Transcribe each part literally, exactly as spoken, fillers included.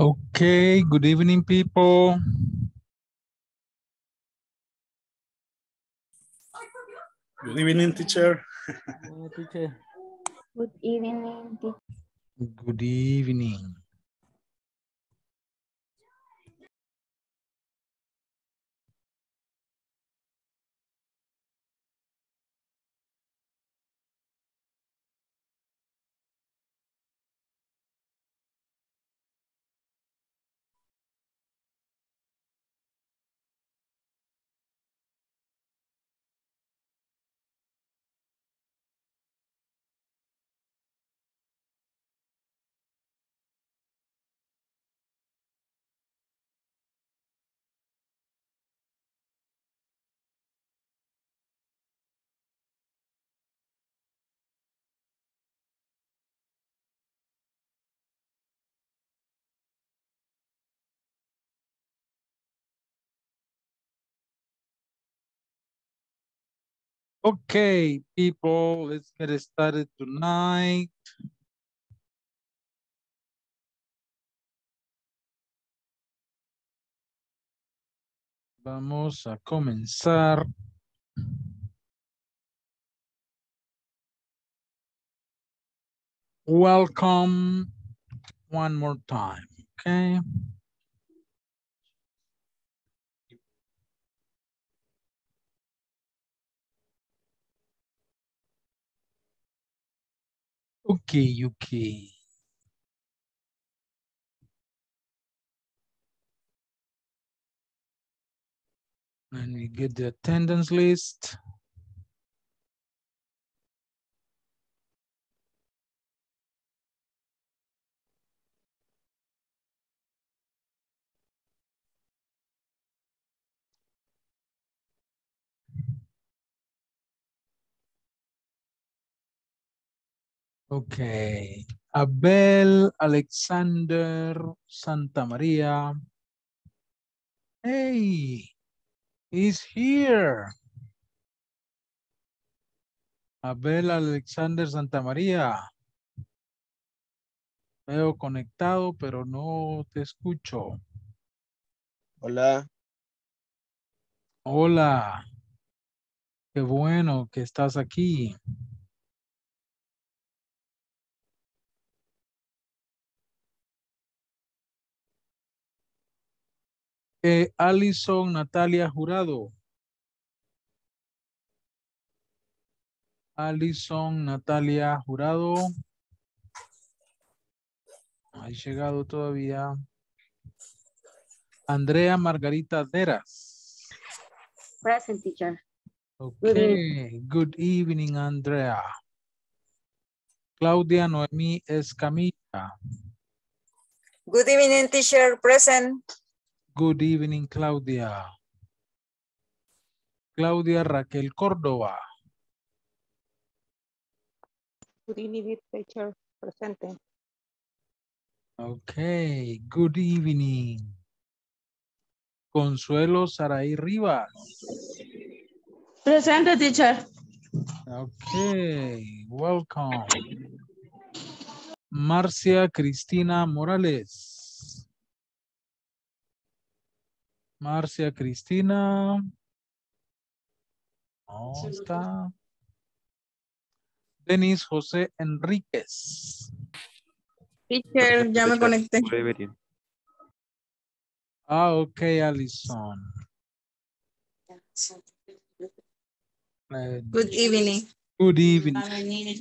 Okay, good evening, people. Good evening, teacher. Good evening, teacher. Good evening. Okay, people, let's get started tonight. Vamos a comenzar. Welcome one more time, okay? Okay, okay. Let me get the attendance list. Okay, Abel Alexander Santa María. Hey, he's here. Abel Alexander Santa María. Veo conectado, pero no te escucho. Hola. Hola. Qué bueno que estás aquí. Eh, Alison Natalia Jurado. Alison Natalia Jurado. No ha llegado todavía. Andrea Margarita Deras. Present, teacher. Okay, good evening, Andrea. Claudia Noemí Escamilla. Good evening, teacher. Present. Good evening, Claudia. Claudia Raquel Córdoba. Good evening, teacher. Presente. Okay, good evening. Consuelo Saraí Rivas. Presente, teacher. Okay, welcome. Marcia Cristina Morales. Marcia Cristina. No está. Denis José Enríquez. Teacher, ya me conecté. Ah, ok, Alison. Good evening. Good evening.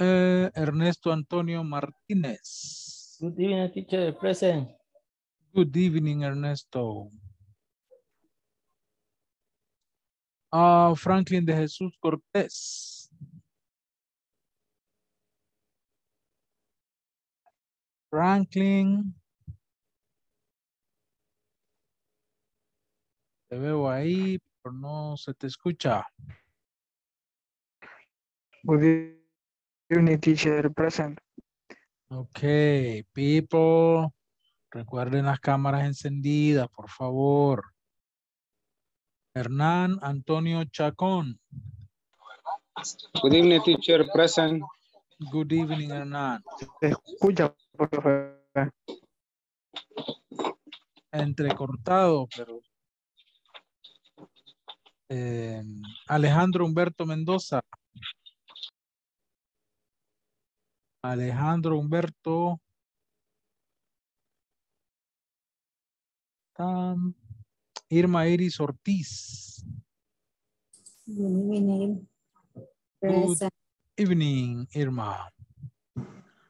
Eh, Ernesto Antonio Martínez. Good evening, teacher. Present. Good evening, Ernesto. Uh, Franklin de Jesús Cortés. Franklin. Te veo ahí, pero no se te escucha. Good evening, teacher. Present. Okay, people. Recuerden las cámaras encendidas, por favor. Hernán Antonio Chacón. Good evening, teacher. Present. Good evening, Hernán. Escucha, por favor. Entrecortado, pero... Eh, Alejandro Humberto Mendoza. Alejandro Humberto. Um, Irma Iris Ortiz. Good evening. Good evening, Irma.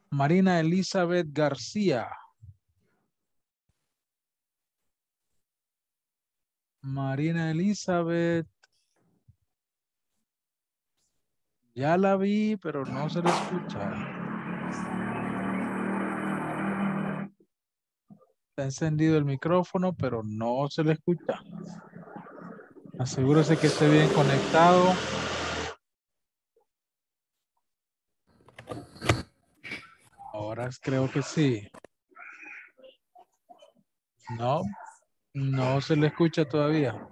Marina Elizabeth García. Marina Elizabeth. Ya la vi, pero no se la escucha. Está encendido el micrófono, pero no se le escucha. Asegúrese que esté bien conectado. Ahora creo que sí. No, no se le escucha todavía.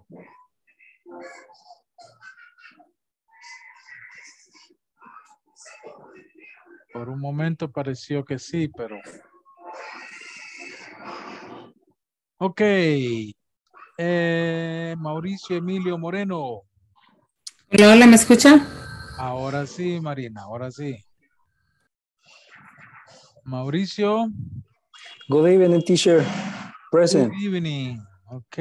Por un momento pareció que sí, pero... Ok. Eh, Mauricio Emilio Moreno. Hola, hola, ¿me escucha? Ahora sí, Marina, ahora sí. Mauricio. Good evening, teacher. Present. Good evening. Ok.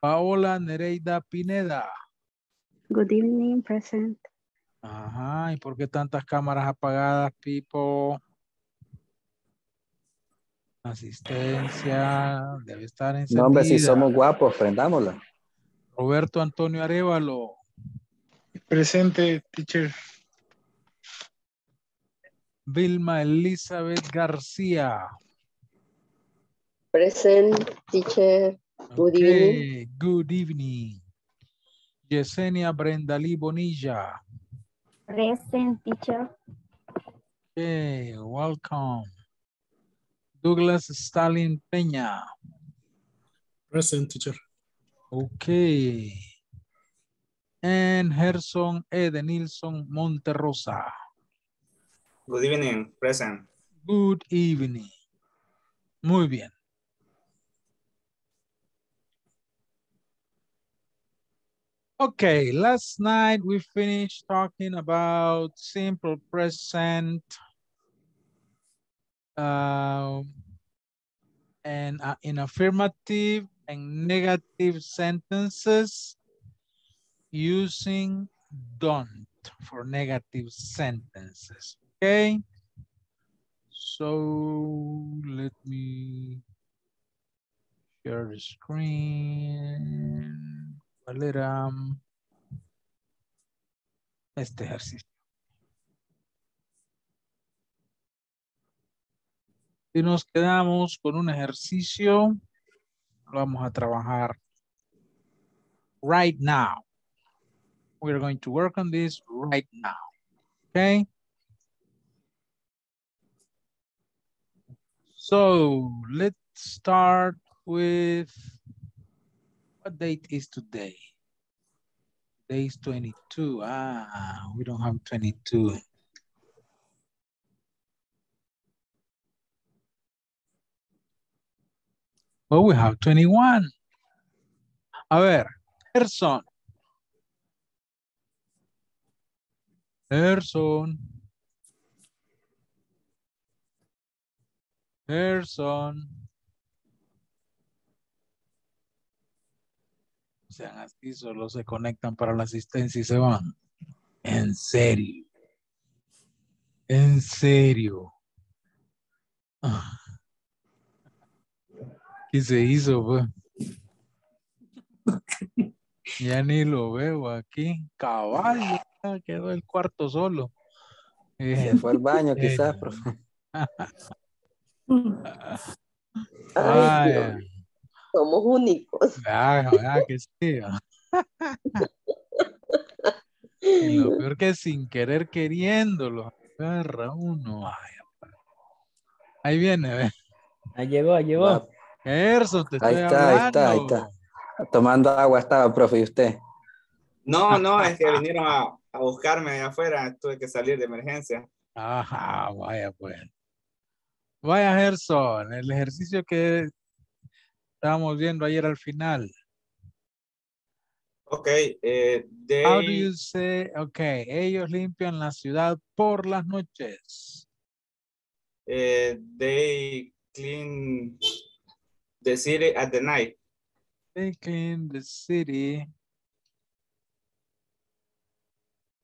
Paola Nereida Pineda. Good evening, present. Ajá, ¿y por qué tantas cámaras apagadas, people? Asistencia, debe estar encendida. No, hombre, si somos guapos, prendámosla. Roberto Antonio Arevalo. Presente, teacher. Vilma Elizabeth García. Present, teacher. Good evening. Good evening. Yesenia Brendalí Bonilla. Present, teacher. Okay, welcome. Douglas Stalin Peña. Present, teacher. Okay. And Gerson Edenilson Monterrosa. Good evening, present. Good evening. Muy bien. Okay, last night we finished talking about simple present uh, and uh, in affirmative and negative sentences using don't for negative sentences. Okay, so let me share the screen. ¿Cuál era este ejercicio? Si nos quedamos con un ejercicio, lo vamos a trabajar right now. We're going to work on this right now. Okay? So, let's start with... What date is today? Today is twenty-two. Ah, we don't have twenty-two. Well, we have twenty-one. A ver, Gerson. Gerson. Gerson. Sean así, solo se conectan para la asistencia y se van. En serio. En serio. Ah. ¿Qué se hizo, pues? Ya ni lo veo aquí. Caballo, quedó el cuarto solo. Eh. Se fue al baño quizás, profe. Ay, Dios. Somos únicos. Ah, ah, que sí. Y lo peor que sin querer queriéndolo. Agarra uno. Ay, ahí viene, ve. Ahí llegó, ahí llegó. Gerson, te ahí estoy está, hablando. Ahí está, ahí está. Tomando agua estaba, profe, ¿y usted? No, no, es que vinieron a, a buscarme allá afuera, tuve que salir de emergencia. Ajá, vaya pues. Vaya Gerson, el ejercicio que estábamos viendo ayer al final. Ok. Eh, they... How do you say, ok, ellos limpian la ciudad por las noches. Eh, they clean the city at the night. They clean the city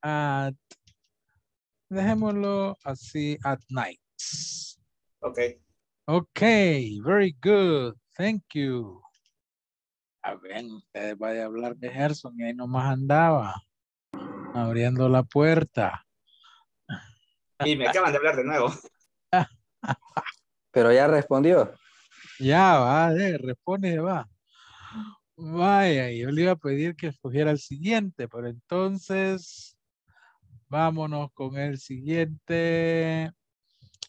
at, dejémoslo así, at night. Okay. Okay, very good. Thank you. A ver, ustedes vayan a hablar de Gerson y ahí nomás andaba, abriendo la puerta. Y me acaban de hablar de nuevo. Pero ya respondió. Ya va, eh, responde, va. Vaya, yo le iba a pedir que escogiera el siguiente, pero entonces vámonos con el siguiente.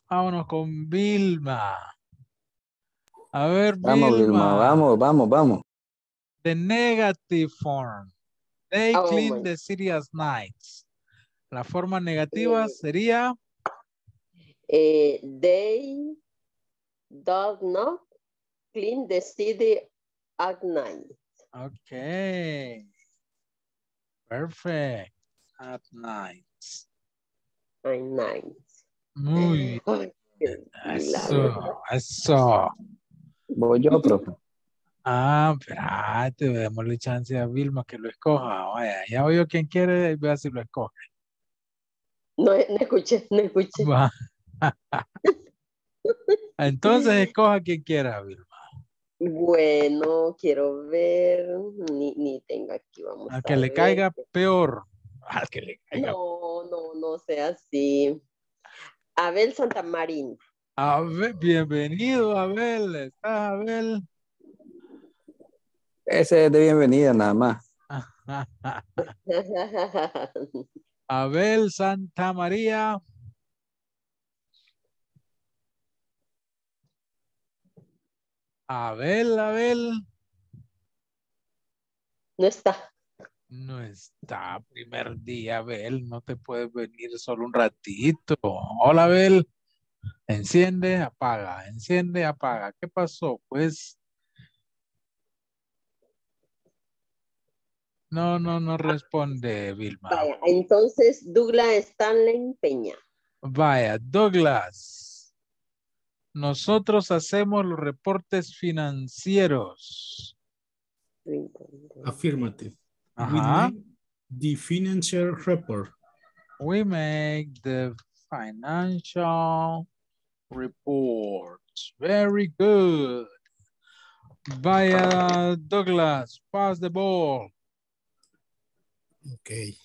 Vámonos con Vilma. A ver, vamos, Vilma. Vilma. Vamos, vamos, vamos. The negative form. They oh, clean my. the city at nights. La forma negativa eh, sería... Eh, they do not clean the city at night. Okay. Perfect. At night. At night. Muy bien. Eso, eso. Voy yo, profe. Ah, espérate, démosle chance a Vilma que lo escoja. Vaya, ya oigo quien quiere, vea si lo escoge. No, no escuché, no escuché. Va. Entonces escoja quien quiera, Vilma. Bueno, quiero ver, ni, ni tengo aquí, vamos a ver. Al que le caiga peor. Al que le caiga. No, no, no sea así. Abel Santa María. Abel, bienvenido, Abel. ¿Estás, Abel? Ese es de bienvenida nada más. Abel Santa María. Abel, Abel. No está. No está. Primer día, Abel. No te puedes venir solo un ratito. Hola, Abel. Enciende, apaga. Enciende, apaga. ¿Qué pasó? Pues... No, no, no responde, Vilma. Vaya, entonces Douglas Stalin Peña. Vaya, Douglas. Nosotros hacemos los reportes financieros. Affirmative. Ajá. We make the financial report. We make the financial report. Very good. Vaya, Douglas, pass the ball. Okay.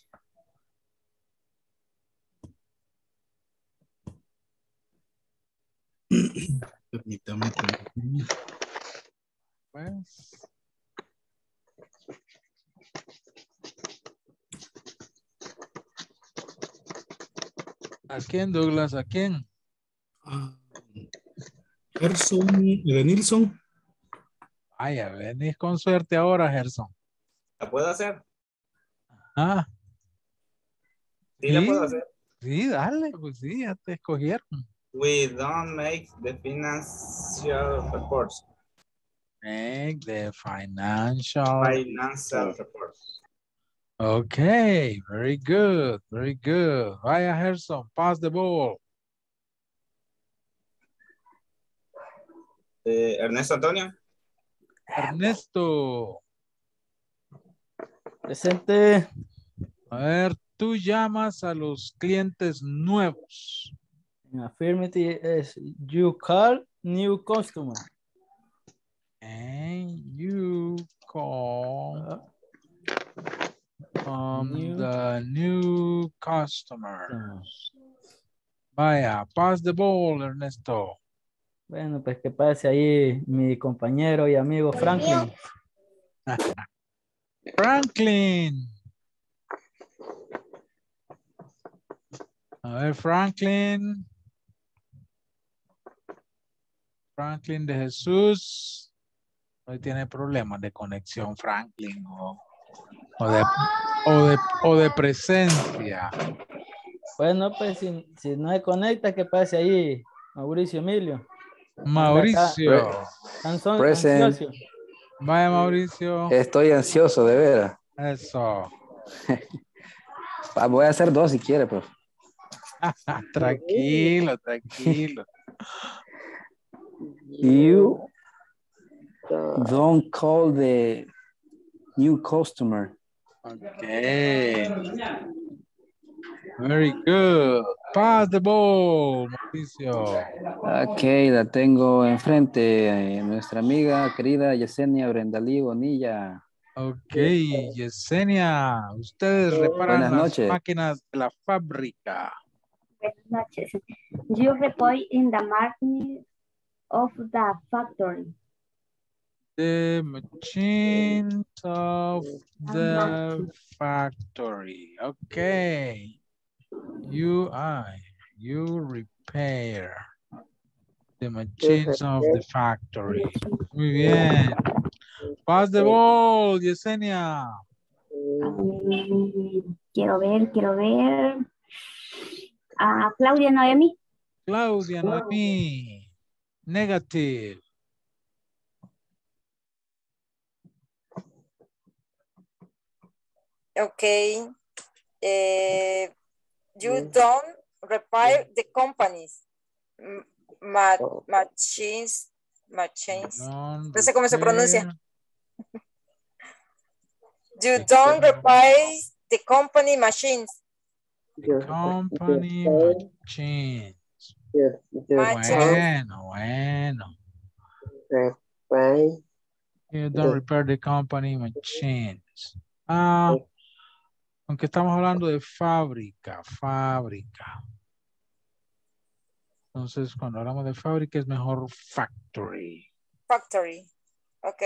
Permítame. Pues. ¿A quién, Douglas? ¿A quién? A Gerson Edenilson. Ay, a venís con suerte ahora, Gerson. ¿La puedo hacer? Ah. Sí, sí, la puedo hacer. Sí, dale, pues sí, ya te escogieron. We don't make the financial reports. Make the financial, financial reports. Okay, very good, very good. Vaya, Gerson, pass the ball. Eh, Ernesto Antonio. Ernesto. Presente. A ver, tú llamas a los clientes nuevos. In affirmative is you call new customer. And you call um, new. the new customers. Vaya, pass the ball, Ernesto. Bueno, pues que pase ahí mi compañero y amigo Franklin. Franklin. A ver, Franklin. Franklin de Jesús. Hoy tiene problemas de conexión, Franklin. O O de, o de, o de presencia. Bueno, pues si, si no se conecta, que pase ahí Mauricio Emilio. Mauricio. Anson, ansioso. Vaya, Mauricio. Estoy ansioso, de veras. Eso. Voy a hacer dos si quiere, profe. Tranquilo, tranquilo. You don't call the new customer. Okay. Very good. Pass the ball, Mauricio. Ok, la tengo enfrente. Nuestra amiga querida Yesenia Brendalí Bonilla. Ok, Yesenia. Ustedes reparan Buenas las noches. máquinas de la fábrica. Buenas noches. You report in the market of the factory. The machines of the factory. Okay. You, I, you repair the machines of the factory. Muy bien. Pass the ball, Yesenia. Quiero ver, quiero ver. Uh, Claudia Noemí. Claudia Noemí. Negative. Okay. Uh, you don't repair the companies. Ma machines. Machines. Don't no sé cómo se pronuncia. You don't repair the company machines. The company machines. Bueno, bueno. You don't repair the company machines. Ah, aunque estamos hablando de fábrica, fábrica. Entonces, cuando hablamos de fábrica es mejor factory. Factory, ok.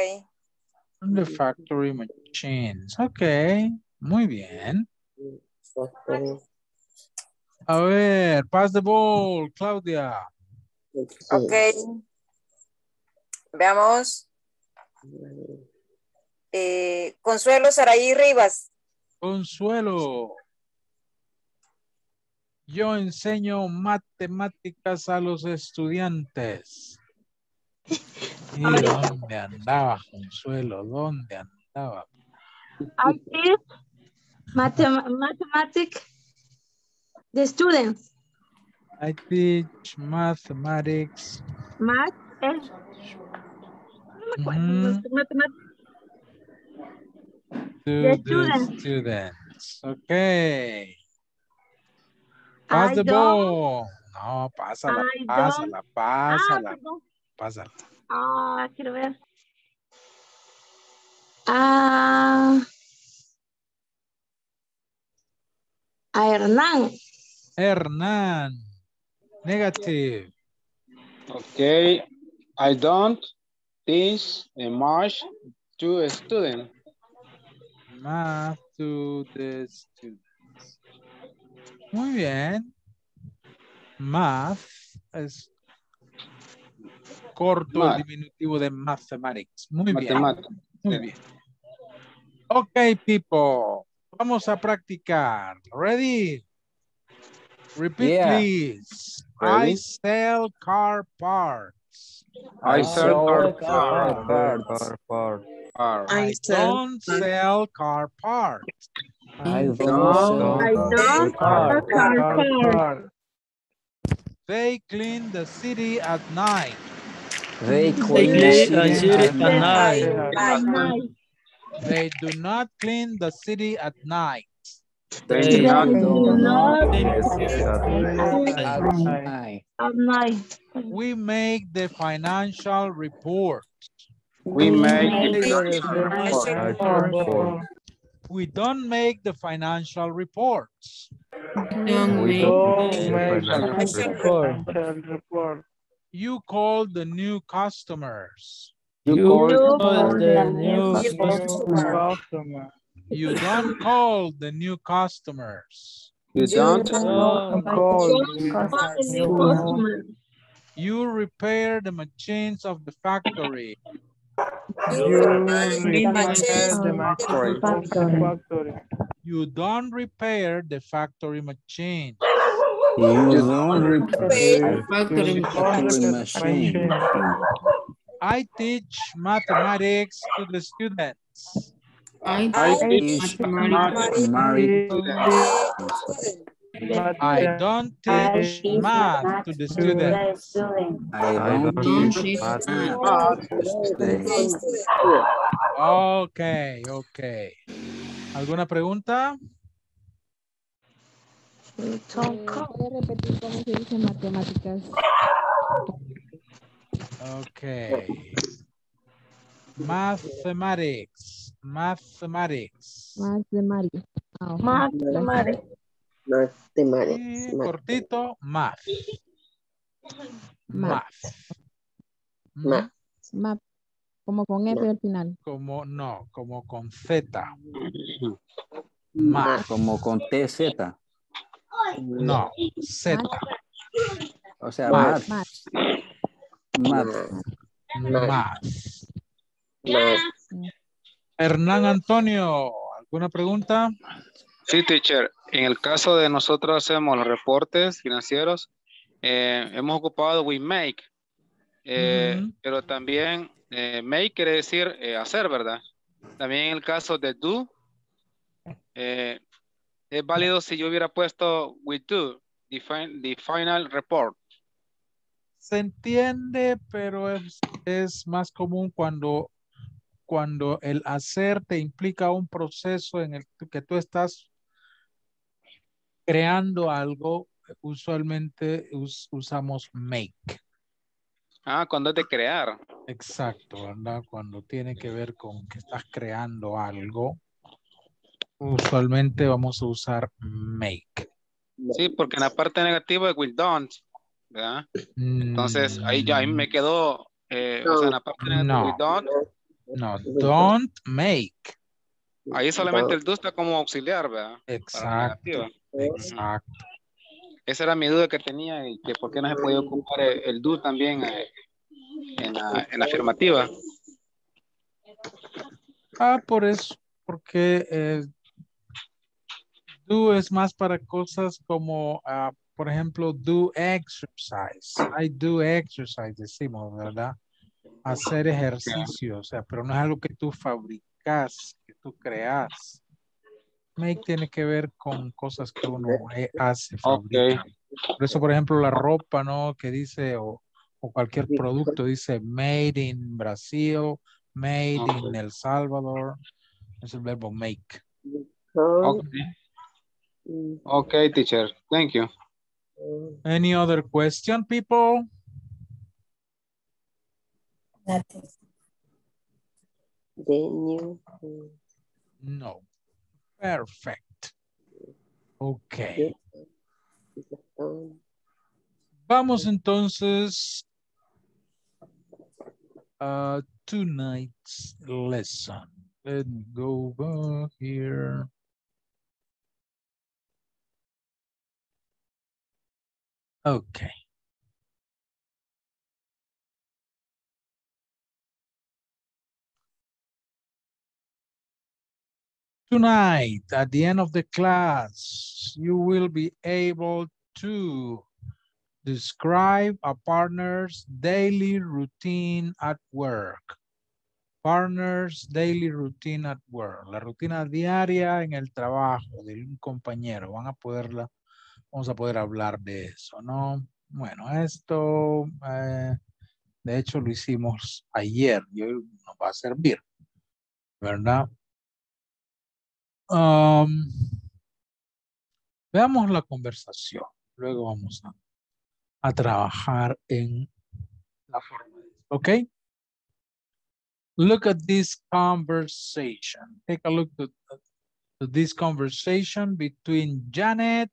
The factory machines, ok. Muy bien. A ver, pass the ball, Claudia. Ok. Veamos. Eh, Consuelo Saraí Rivas. Consuelo. Yo enseño matemáticas a los estudiantes. ¿Y dónde andaba, Consuelo? ¿Dónde andaba? I teach matem mathematics the students. I teach mathematics. Math. Mm. Mathematics. To the students. students. Okay. Pass I the ball. No, pásala, I pásala, pásala, don't. pásala. Ah, uh, quiero ver. Ah. Uh, a Hernán. Hernán. Negative. Okay. I don't teach much to a student. Math to the students. Muy bien. Math es corto math. El diminutivo de mathematics. Muy Matemática. bien. Muy bien. Ok, people. Vamos a practicar. Ready? Repeat, yeah. please. Ready? I sell car parts. I sell car, car, car parts. Car parts. I don't sell car parts. I don't sell car parts. They clean the city at night. They clean the city at night. They do not clean the city at night. They do not clean the city at night. At night. We make the financial report. We make the financial report. We don't make the financial reports. We don't make the financial report. You call the new customers. You call the new customers. You don't call the new customers. You don't call the new customers. You repair the machines of the factory. You don't repair the factory machine. You don't repair the factory machine. I teach mathematics to the students. I, I teach mathematics, mathematics to the students. I don't teach math to the students. I don't teach math to the students. Ok, ok. ¿Alguna pregunta? Voy a repetir cómo se dice matemáticas. Ok. Mathematics. Mathematics. Mathematics. Mathematics. Mathematics. Cortito, math. Math. Math. Math. Como con F al final. Como no, como con Z. Math. Como con T Z. No, Z. O sea, math. Math. Math. Math. Hernán Antonio, ¿alguna pregunta? Sí, teacher. En el caso de nosotros hacemos los reportes financieros, eh, hemos ocupado we make, eh, mm-hmm. pero también eh, make quiere decir eh, hacer, ¿verdad? También en el caso de do, eh, es válido si yo hubiera puesto we do, define, the final report. Se entiende, pero es, es más común cuando, cuando el hacer te implica un proceso en el que tú estás creando algo, usualmente us, usamos make. Ah, cuando es de crear. Exacto, ¿verdad? Cuando tiene que ver con que estás creando algo, usualmente vamos a usar make. Sí, porque en la parte negativa es will don't, ¿verdad? Entonces, ahí ya ahí me quedó, eh, o sea, en la parte negativa no, will don't. No, don't make. Ahí solamente el do está como auxiliar, ¿verdad? Exacto. Exacto. Esa era mi duda que tenía y que por qué no se podía ocupar el, el do también eh, en, la, en la afirmativa. Ah, por eso, porque eh, do es más para cosas como, uh, por ejemplo, do exercise. I do exercise, decimos, ¿verdad? Hacer ejercicio, o sea, pero no es algo que tú fabricas, que tú creas. Make tiene que ver con cosas que uno hace, fabrica. Okay. Por eso, por ejemplo, la ropa, ¿no? Que dice, o, o cualquier producto dice made in Brasil, made okay. in El Salvador. Es el verbo make. Okay. Okay, teacher. Thank you. Any other question, people? Nothing. No. Perfecto. Ok. Vamos entonces a tonight's lesson. Let me go back here. Ok. Tonight, at the end of the class, you will be able to describe a partner's daily routine at work. Partner's daily routine at work. La rutina diaria en el trabajo de un compañero. Van a poderla, vamos a poder hablar de eso, ¿no? Bueno, esto, eh, de hecho, lo hicimos ayer y hoy nos va a servir, ¿verdad? Um, veamos la conversación. Luego vamos a, a trabajar en la forma. ¿Ok? Look at this conversation. Take a look at this conversation between Janet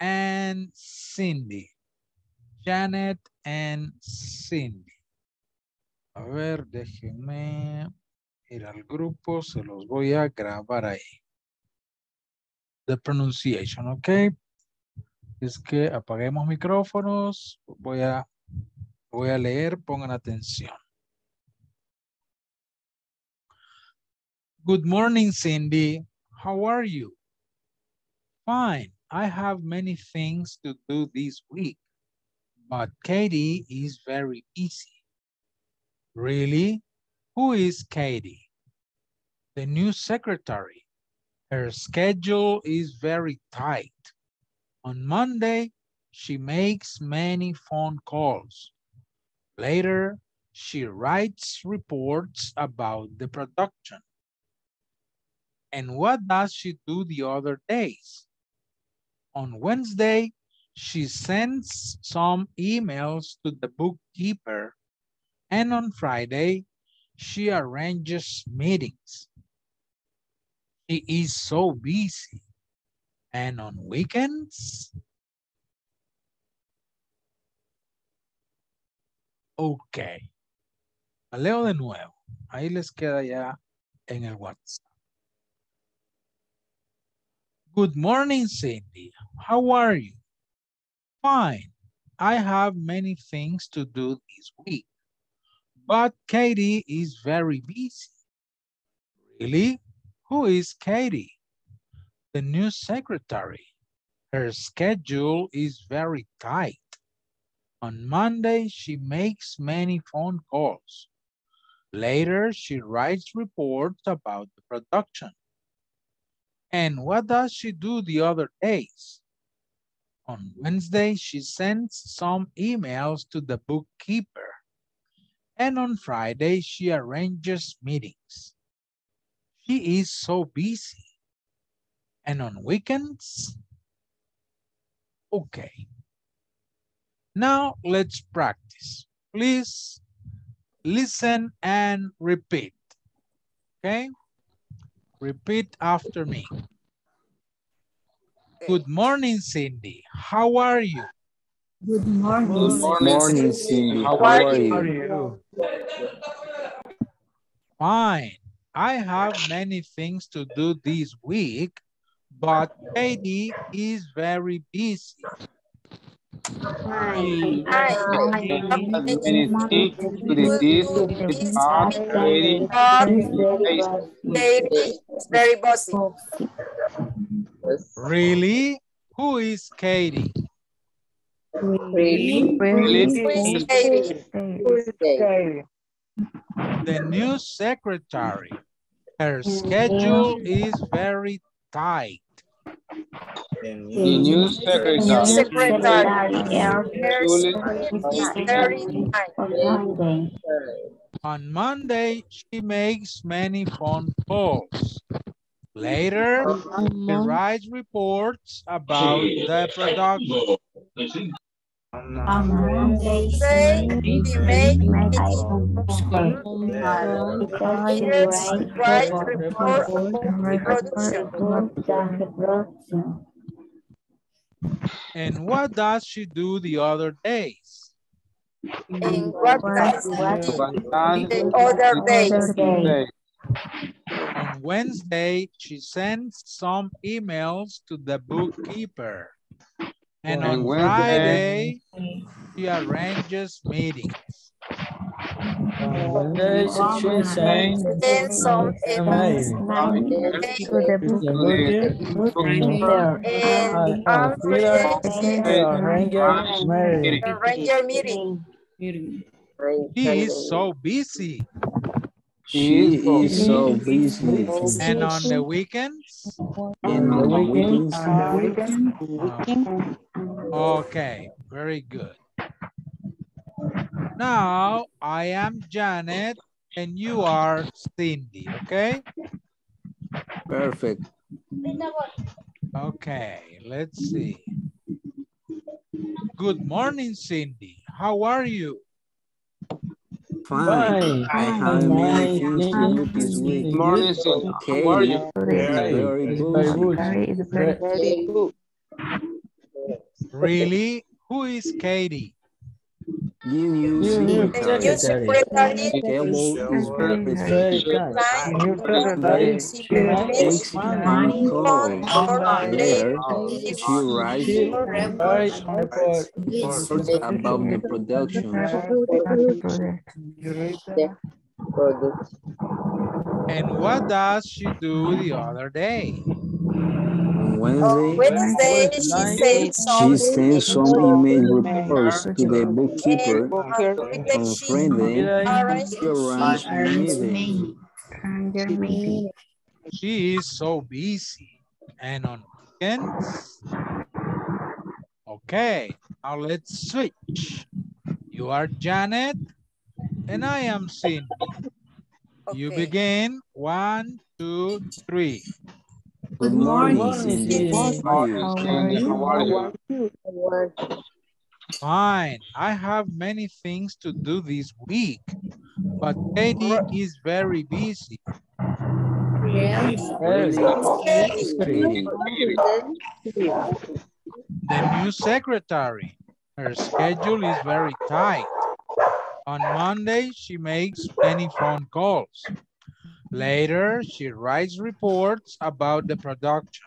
and Cindy. Janet and Cindy. A ver, déjenme ir al grupo. Se los voy a grabar ahí. The pronunciation, ok. Es que apaguemos micrófonos, voy a, voy a leer, pongan atención. Good morning, Cindy. How are you? Fine. I have many things to do this week, but Katie is very busy. Really? Who is Katie? The new secretary. Her schedule is very tight. On Monday, she makes many phone calls. Later, she writes reports about the production. And what does she do the other days? On Wednesday, she sends some emails to the bookkeeper, and on Friday, she arranges meetings. She is so busy. And on weekends? Ok. La leo de nuevo. Ahí les queda ya en el WhatsApp. Good morning, Cindy. How are you? Fine. I have many things to do this week, but Katie is very busy. Really? Who is Katie? The new secretary. Her schedule is very tight. On Monday, she makes many phone calls. Later, she writes reports about the production. And what does she do the other days? On Wednesday, she sends some emails to the bookkeeper. And on Friday, she arranges meetings. She is so busy. And on weekends? Okay. Now let's practice. Please listen and repeat. Okay? Repeat after me. Good morning, Cindy. How are you? Good morning, Good morning, morning Cindy. How, How are, are you? you? Fine. I have many things to do this week, but Katie is very busy. I, I, have many things to do this week, but Katie is very busy. Really? Who is Katie? Really? Really? Who is Katie? Who is Katie? The new secretary. Her schedule is very tight. The new secretary. The secretary. Is very tight. On Monday, she makes many phone calls. Later, she writes reports about the production. On Monday, she makes production. And what does she do the other days? And what does she do the other days? On Wednesday, she sends some emails to the bookkeeper. And on Friday, she arranges meetings. She sends some emails to the bookkeeper. And on Friday, she arranges meetings. She is so busy. She is so busy. And on the weekends? In the weekends. Oh. Okay, very good. Now, I am Janet and you are Cindy, okay? Perfect. Okay, let's see. Good morning, Cindy. How are you? Fine. I have many things to do this week. Good morning, Cindy. How are you? Very good. Very good. Really? Who is Katie? You, you, you, And what does she do the other day? Wednesday, oh, Wednesday, Wednesday she sends some email reports to the bookkeeper on Friday. She arranges a meeting. She is so busy. And on weekends? Okay, now let's switch. You are Janet and I am Cindy. Okay. You begin. One, two, three. Good morning. Good morning. Fine. I have many things to do this week, but Katie is very busy. Yes. The new secretary, her schedule is very tight. On Monday, she makes many phone calls. Later, she writes reports about the production.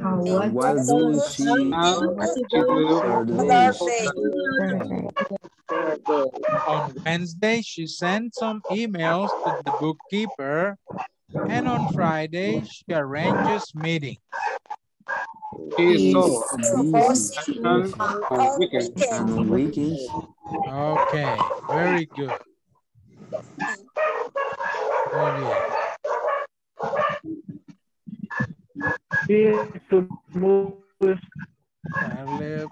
Uh, what what do she do on Wednesday, she sends some emails to the bookkeeper, and on Friday, she arranges meetings. She is so busy on weekends. Okay, very good. Muy bien. Darle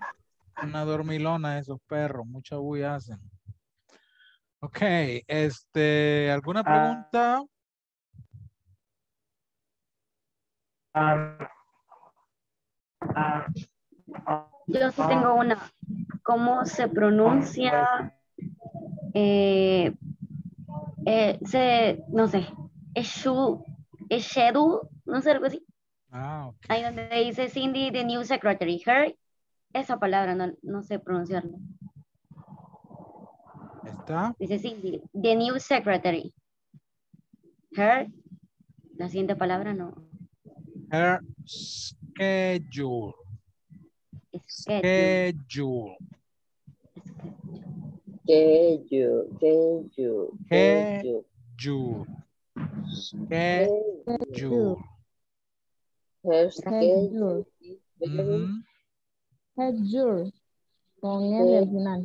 una dormilona a esos perros, mucha bulla hacen. Ok, este, ¿alguna pregunta? Yo sí tengo una. ¿Cómo se pronuncia? Eh, Eh, se, no sé, Eshu, Eshedu, no sé, algo así. Ah, ok. Ahí donde dice Cindy, the new secretary, her, esa palabra no, no sé pronunciarla. ¿Está? Dice Cindy, the new secretary, her, la siguiente palabra no. Her schedule. Schedule. Schedule. Schedule, schedule, schedule, schedule, schedule, schedule, schedule, con el al final.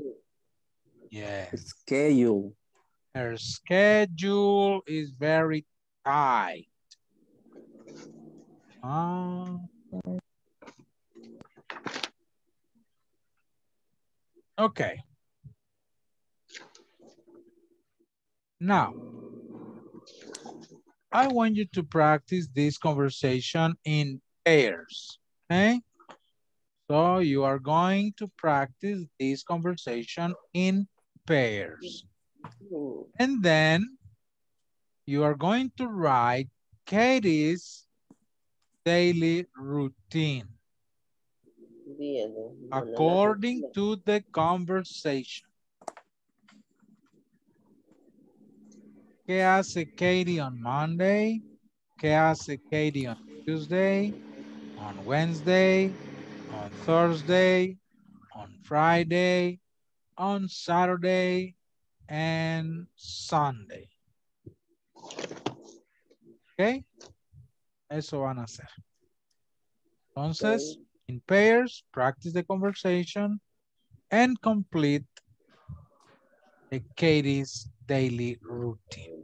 Yes, schedule. Her schedule is very tight. Ah. Okay. Now, I want you to practice this conversation in pairs, okay? So you are going to practice this conversation in pairs. And then you are going to write Katie's daily routine according to the conversation. ¿Qué hace Katie on Monday? ¿Qué hace Katie on Tuesday? On Wednesday? On Thursday? On Friday? On Saturday? And Sunday. ¿Ok? Eso van a hacer. Entonces, in pairs, practice the conversation and complete the Katie's daily routine.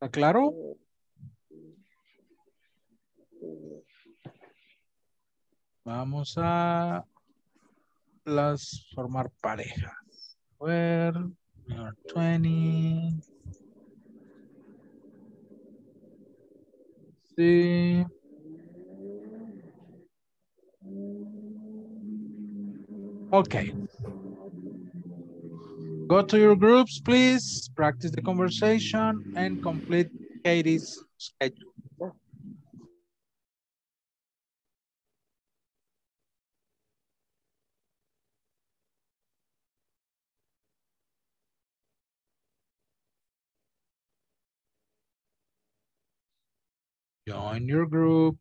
¿Está claro? Vamos a las formar parejas. Where are twenty. Sí. Okay. Go to your groups, please. Practice the conversation and complete Katie's schedule. Join your group.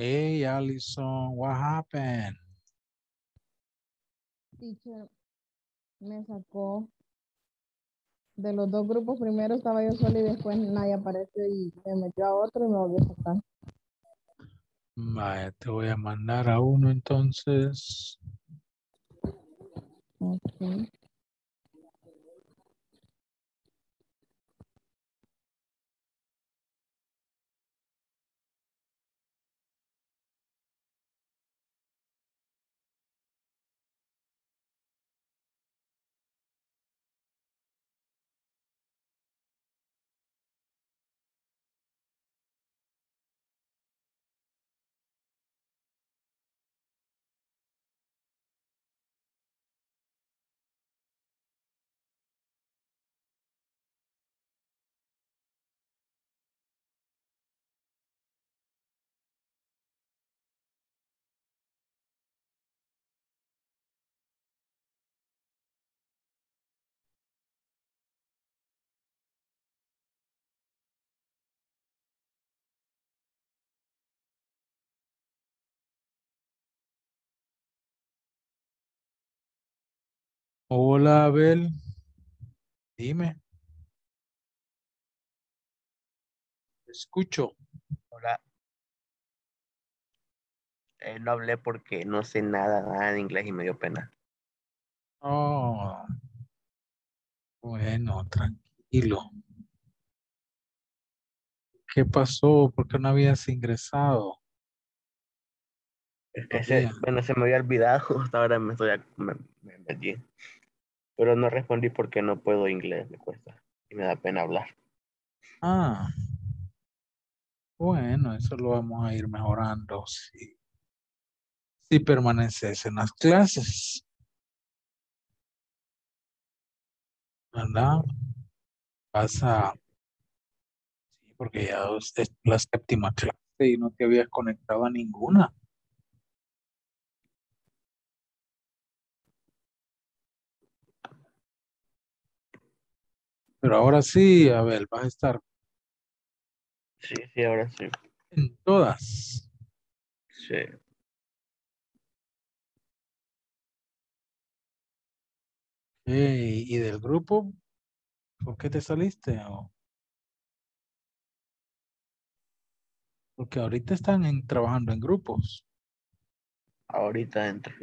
Hey, Alison, what happened? Teacher, me sacó de los dos grupos. Primero estaba yo sola y después nadie apareció y me metió a otro y me volvió a sacar. Vale, te voy a mandar a uno entonces. Okay. Hola, Abel. Dime. Te escucho. Hola. Eh, no hablé porque no sé nada, nada de inglés y me dio pena. Oh. Bueno, tranquilo. ¿Qué pasó? ¿Por qué no habías ingresado? Ese, bueno, se me había olvidado. Hasta ahora me estoy... Me, me metí. Pero no respondí porque no puedo inglés, me cuesta. Y me da pena hablar. Ah. Bueno, eso lo vamos a ir mejorando si, si permaneces en las clases. ¿Verdad? Pasa. Sí, porque ya es la séptima clase y no te habías conectado a ninguna. Pero ahora sí, Abel, vas a estar. Sí, sí, ahora sí. En todas. Sí. Hey, ¿y del grupo? ¿Por qué te saliste? ¿O? Porque ahorita están en, trabajando en grupos. Ahorita entre.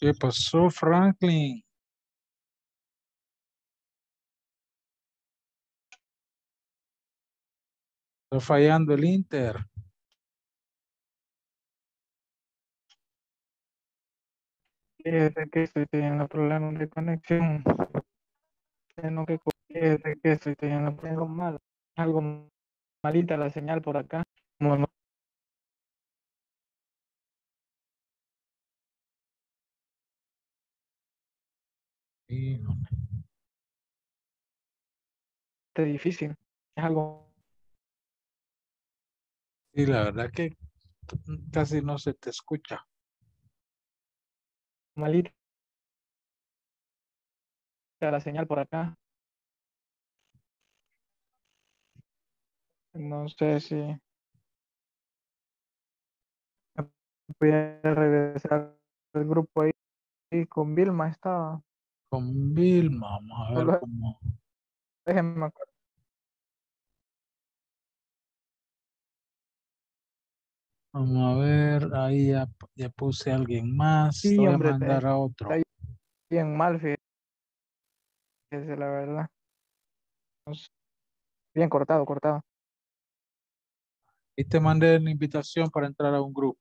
¿Qué pasó, Franklin? Está fallando el Inter. Fíjate que estoy teniendo problemas de conexión. Fíjate que estoy teniendo problemas mal. Algo malita la señal por acá. Bueno, Sí, no. Está difícil. Es algo... Sí, la verdad que casi no se te escucha. Malita la señal por acá. No sé si voy a regresar al grupo ahí. Con Vilma estaba. Con Vilma, vamos a ver Solo... cómo. Déjenme acordar. Vamos a ver, ahí ya, ya puse a alguien más. Sí, voy hombre, a mandar te, a otro. Está bien mal, fíjese, la verdad. Bien cortado, cortado. Y te mandé la invitación para entrar a un grupo.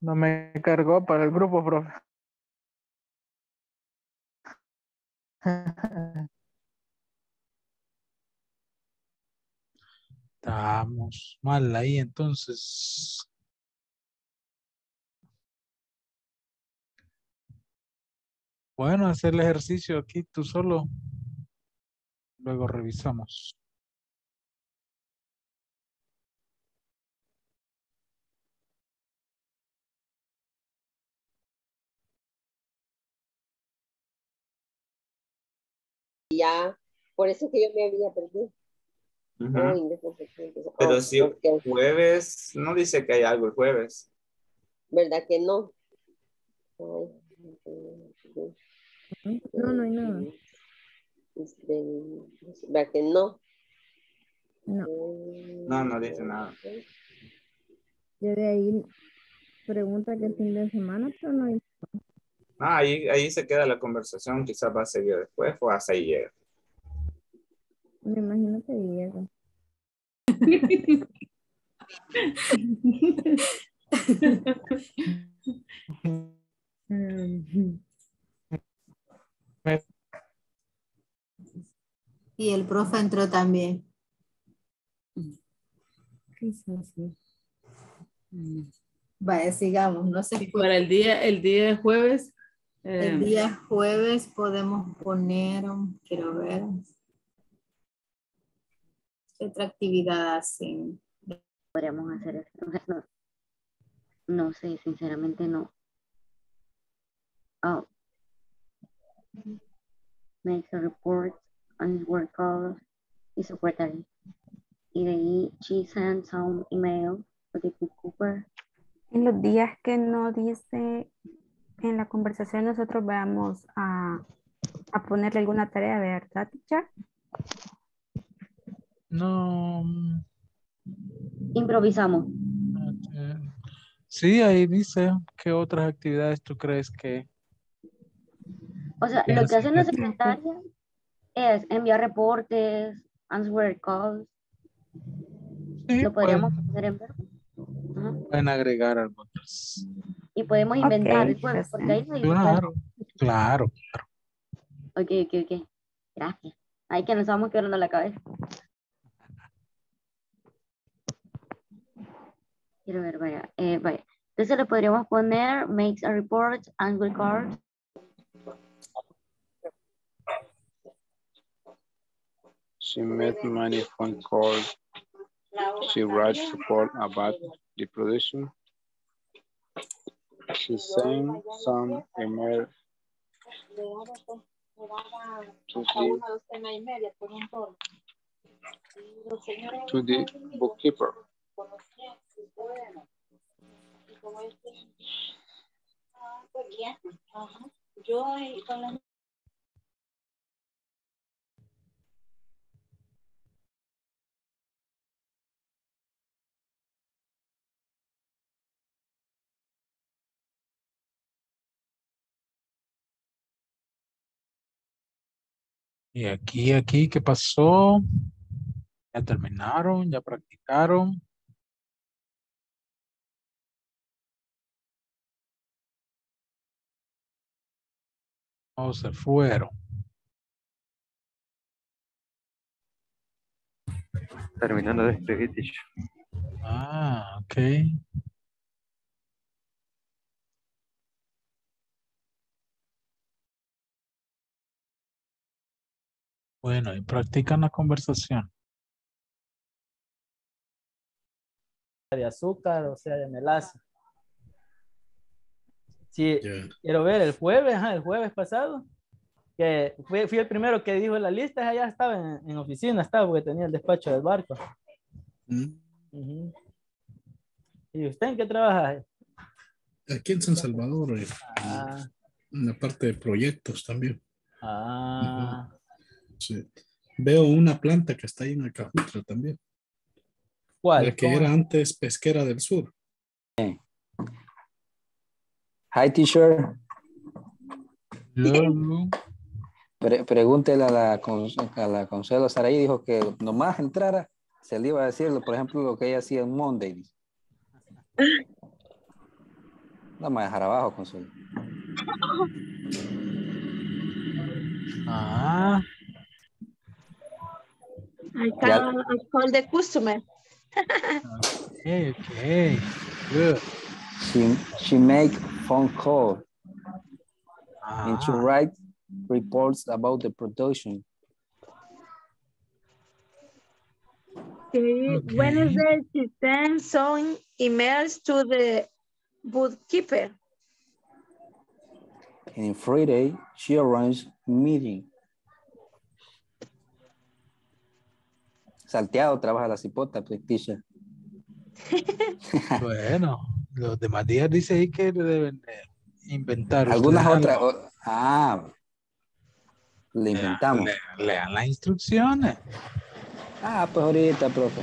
No me cargó para el grupo, profe. Estamos mal ahí, entonces. Bueno, hacer el ejercicio aquí tú solo. Luego revisamos. Ya, por eso es que yo me había perdido. Uh-huh. Oh, pero oh, si okay. Jueves, no dice que hay algo el jueves. ¿Verdad que no? Oh, okay. No, no hay nada. ¿Verdad que no? No. No, no dice nada. Yo de ahí pregunta que el fin de semana, pero no hay. Ah, ahí, ahí se queda la conversación, quizás va a seguir después o hasta ahí llega. Me imagino que llega. Y el profe entró también. Quizás sí. Vaya, sigamos, no sé. Y para el día, el día de jueves. El día jueves podemos poner, quiero ver, ¿qué otra actividad hacen? Podríamos hacer esto. No, no sé, sinceramente no. Oh. Make a report on his work calls y su secretary. Y de ahí, she sends home email to the bookkeeper. En los días que no dice... En la conversación nosotros vamos a, a ponerle alguna tarea, ¿verdad, teacher? No. Improvisamos. Okay. Sí, ahí dice qué otras actividades tú crees que... O sea, lo que hace la secretaria es enviar reportes, answer calls. Sí, lo podríamos bueno. hacer en verbo. Uh-huh. Pueden agregar algo más. Y podemos inventar okay, después, pues, porque ahí no hay claro, claro, claro. Ok, ok, ok. Gracias. Ahí que nos vamos quebrando la cabeza. Quiero ver, vaya, eh, vaya. Entonces le podríamos poner makes a report and records. She made many phone calls. She writes report about the production. She sang some email to the, to the bookkeeper. Y aquí, aquí, ¿qué pasó? Ya terminaron, ya practicaron. O se fueron. Terminando de escribir. Ah, ok. Bueno, y practican la conversación. De azúcar, o sea, de melaza. Sí, yeah. Quiero ver el jueves, el jueves pasado, que fui, fui el primero que dijo la lista, allá estaba en, en oficina, estaba porque tenía el despacho del barco. Mm. Uh-huh. ¿Y usted en qué trabaja? Aquí en San Salvador, ah. en la parte de proyectos también. Ah. Uh-huh. Sí. Veo una planta que está ahí en Alcajutra también. ¿Cuál? La que ¿Cómo? Era antes Pesquera del Sur. Sí. Hi, teacher. No. Pre pregúntele a la, a la Consuelo Saraí, dijo que nomás entrara, se le iba a decir, por ejemplo, lo que ella hacía en Monday. No me dejar abajo, Consuelo. Ah. I can call the customer. Okay, okay, good. She, she make phone call ah. and she write reports about the production. Okay. Okay. Wednesday, she sent some emails to the bookkeeper. And Friday, she arranged meeting. Salteado trabaja la cipota, practicia. Bueno. Los demás días dice ahí que deben inventar. Algunas otras. O, ah, le inventamos. Lean, le, lean las instrucciones. Ah, pues ahorita, profe.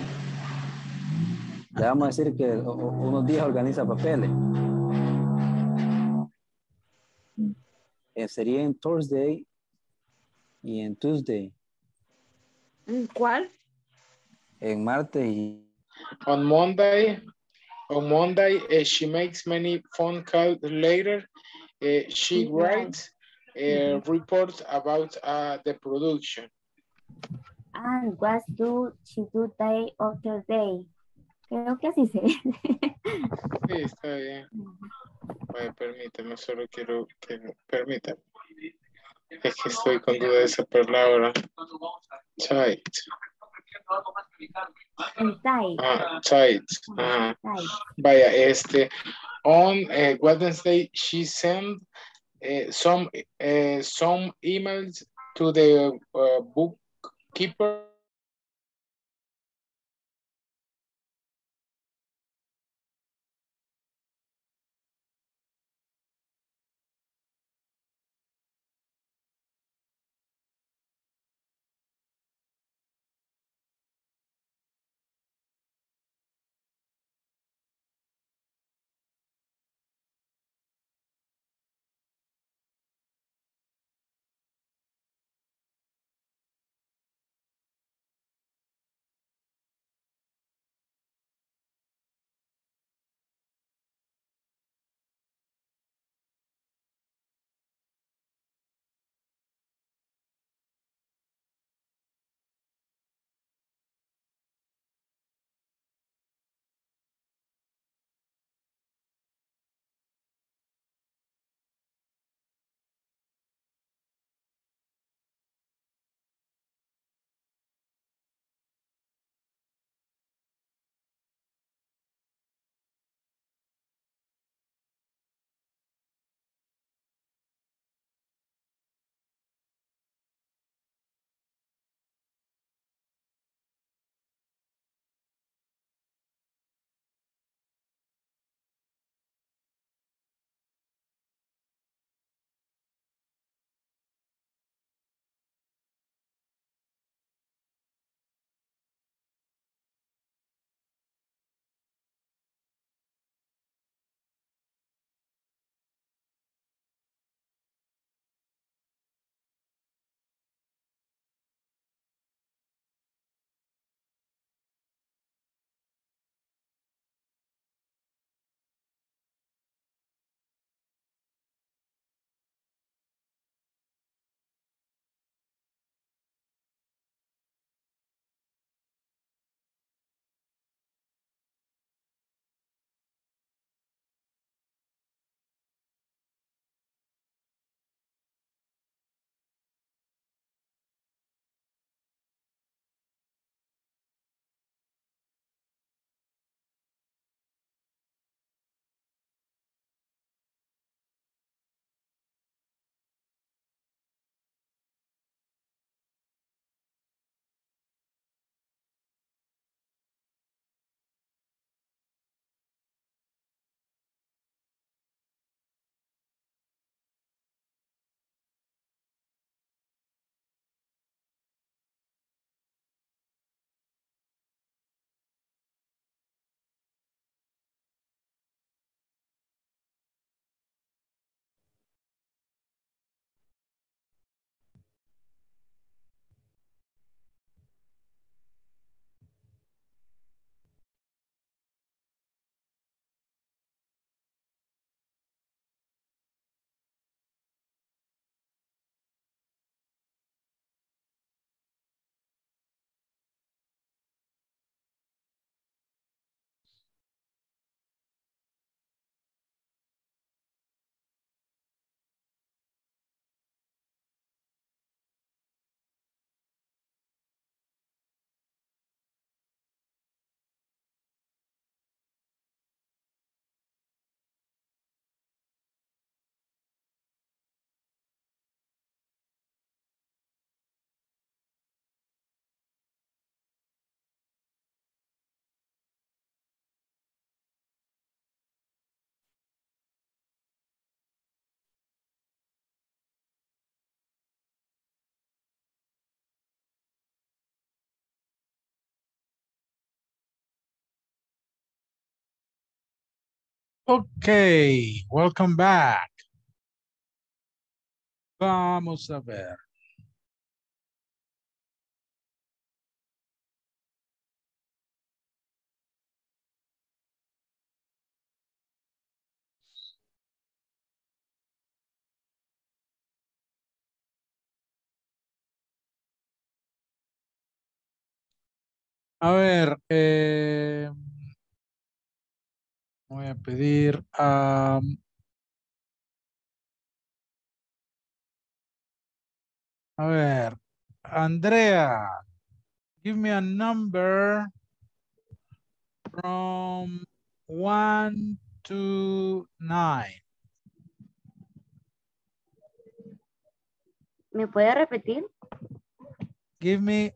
Le vamos a decir que o, unos días organiza papeles. Eh, sería en Thursday y en Tuesday. ¿Cuál? En martes y... On Monday... On Monday, uh, she makes many phone calls later. Uh, she writes a report about uh, the production. And what do she do day after day? Creo que así se dice. Sí, está bien. Bueno, permítame, solo quiero que me permita. Es que estoy con duda de esa palabra. Tight. Ah, tight. Ah. Vaya, este, on uh, Wednesday she sent uh, some uh, some emails to the uh, bookkeeper. Okay, welcome back. Vamos a ver. A ver, eh, voy a pedir a um, a ver, Andrea, give me a number from one to nine. ¿Me puede repetir? Give me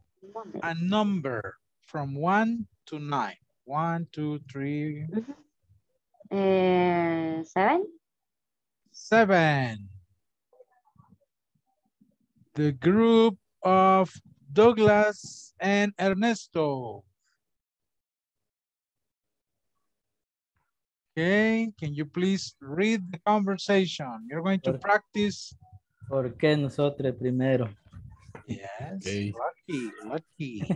a number from one to nine. One, two, three. Mm-hmm. Uh, seven. Seven. The group of Douglas and Ernesto. Okay, can you please read the conversation? You're going to practice. ¿Por qué nosotros primero? Yes, okay. Lucky, lucky.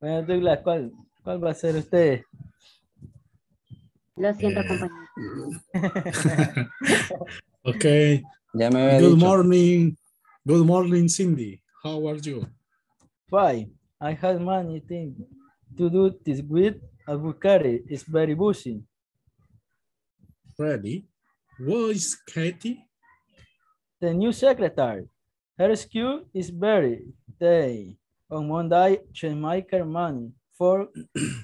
Bueno, Douglas, ¿cuál, ¿cuál va a ser usted? Lo siento, eh. compañero. Ok. Ya me había Good dicho. morning. Good morning, Cindy. How are you? Fine. I have many things to do this week. Albuquerque is very busy. Freddy, who is Katie? The new secretary. Her school is very day. On Monday, she made her money for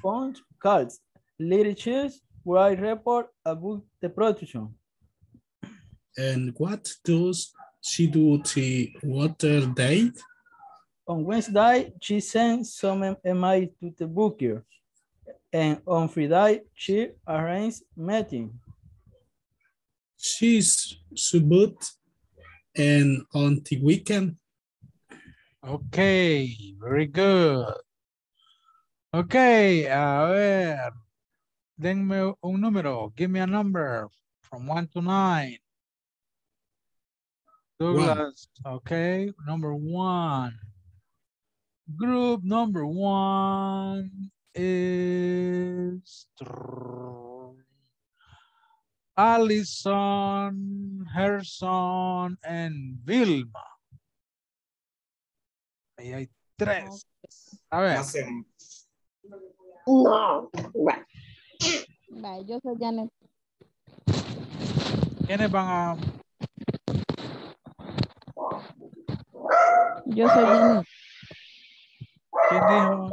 phone calls, literature, write report about the production. And what does she do the water date? On Wednesday, she sends some email to the booker. And on Friday, she arranges meeting. She's subut and on the weekend. Okay, very good. Okay, a ver, denme un número. Give me a number from one to nine. Douglas, one. Okay, number one. Group number one is Alison, Gerson, and Vilma. Ahí hay tres. A ver. No. Bye, yo soy Janet. ¿Quiénes van a...? Yo soy Janet. ¿Quién dijo?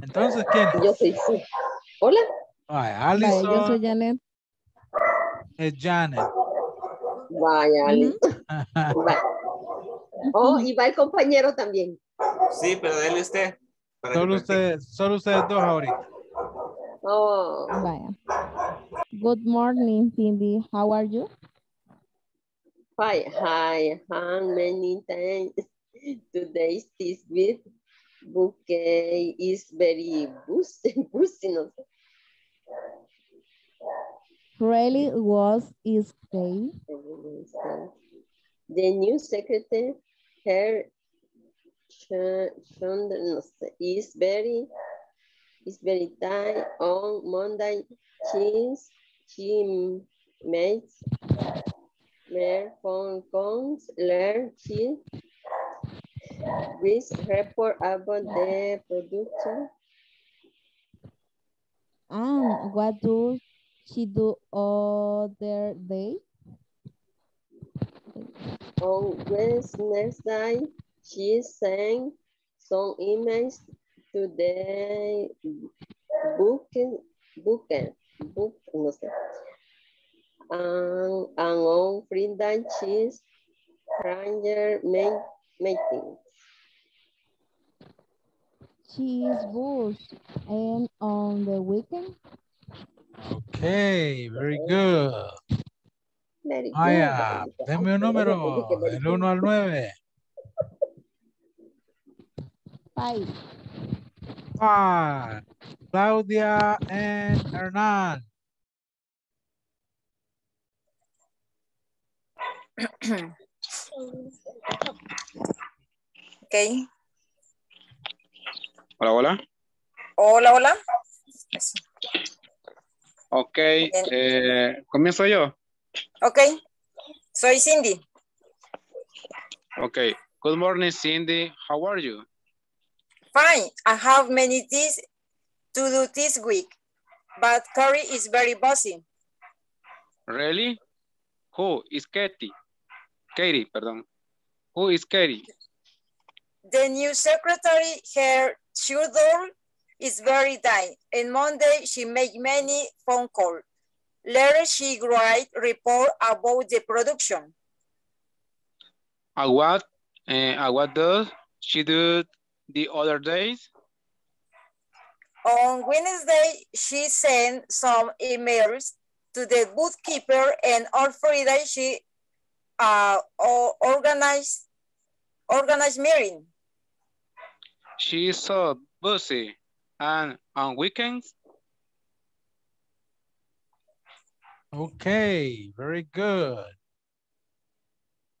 Entonces, ¿quién? Yo soy sí. Hola. Vaya, Alison. Bye, yo soy Janet. Es Janet. Vaya, Alison. Oh, y va el compañero también. Sí, pero dele usted. Para solo, usted solo ustedes dos ahorita. Oh. Vaya. Good morning, Cindy. How are you? Hi, hi. How many times today this with bouquet is very busy. Really was is gay. The new secretary, her is very, is very tight. On Monday, she, she makes her phone calls, learn she with report about the production. Um, what does she do other day? On Wednesday, she sent some emails to the book, book, book, no sé. And, and on Friday, she's ranger meeting. She is booked and on the weekend. Okay, very good. Vaya, denme un número, del uno al nueve. Five. Five. Claudia and Hernán. Okay. Hola, hola. Hola, hola. Ok, eh, comienzo yo. Ok, soy Cindy. Ok, good morning, Cindy. How are you? Fine. I have many things to do this week, but Corey is very busy. Really? Who is Katie? Katie, perdón. Who is Katie? The new secretary, her schedule is very tight, and Monday she made many phone calls. Later she write report about the production. Uh, what, uh, what does she do the other days? On Wednesday, she sent some emails to the bookkeeper, and on Friday she uh, organized organized meeting. She is so busy, and on weekends. Okay, very good.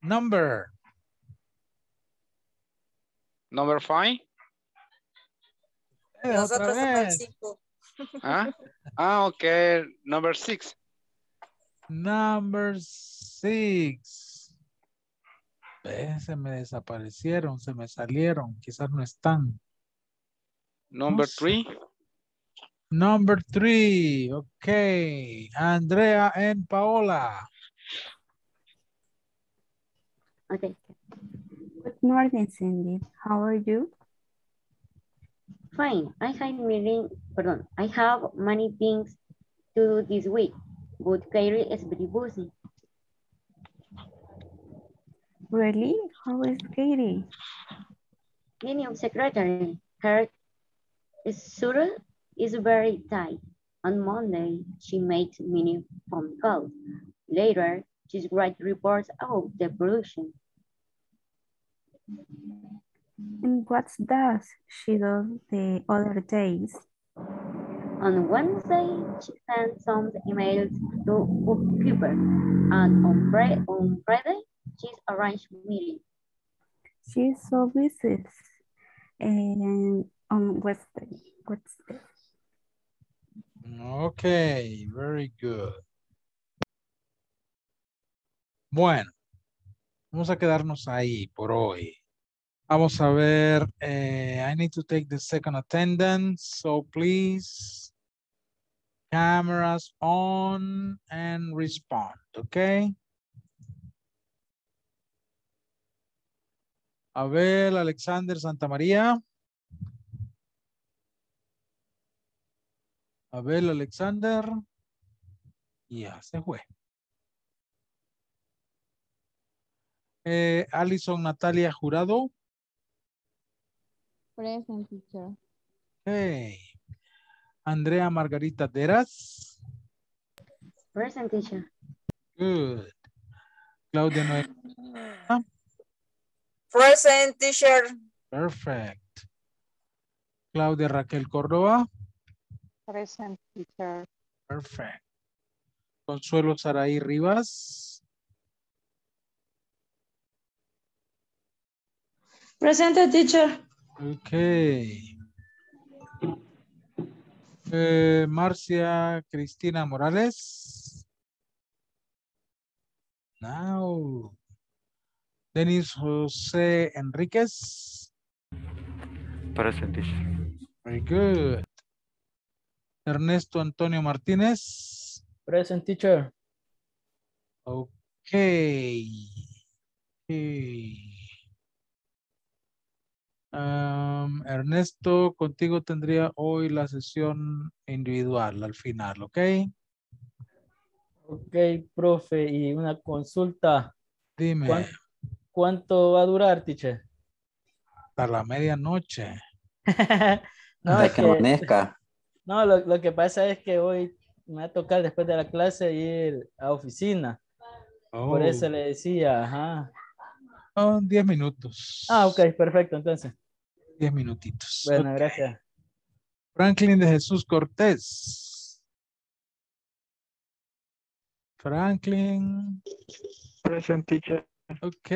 Number. Number five. Eh, Nosotros somos cinco. ¿Ah? ah, ok. Number six. Number six. Eh, se me desaparecieron, se me salieron. Quizás no están. Number no sé. three. Number three. Ok. Andrea and Paola. Okay. Good morning, Cindy. How are you? Fine, I have meeting, pardon, I have many things to do this week, but Katie is very busy. Really? How is Katie? The new secretary, her schedule is very tight. On Monday, she makes many phone calls. Later, she writes reports of the production. And what does she do the other days? On Wednesday, she sends some emails to bookkeeper, and on, on Friday, she's arranged meeting. She's so busy, and on Wednesday. Wednesday. Okay, very good. Bueno, vamos a quedarnos ahí por hoy. Vamos a ver, eh, I need to take the second attendance, so please, cameras on and respond, okay? Abel Alexander Santa María. Abel Alexander. Ya se fue. Eh, Alison Natalia Jurado. Present, teacher. Okay. Andrea Margarita Deras. Present, teacher. Good. Claudia Noemí. Present, teacher. Perfect. Claudia Raquel Córdoba. Present, teacher. Perfect. Consuelo Saraí Rivas. Present, teacher. Okay. Eh, Marcia Cristina Morales. Now. Denis José Enríquez. Present. Very good. Ernesto Antonio Martínez. Present, teacher. Okay. Okay. Um, Ernesto, contigo tendría hoy la sesión individual al final, ¿ok? Ok, profe, y una consulta. Dime. ¿Cuánto, cuánto va a durar, teacher? Hasta la medianoche. No, hasta es que amanezca. No, lo, lo que pasa es que hoy me va a tocar después de la clase ir a oficina. Oh. Por eso le decía, ajá. Son diez minutos. Ah, ok, perfecto, entonces. diez minutitos. Bueno, okay. Gracias. Franklin de Jesús Cortés. Franklin. Present, teacher. Ok.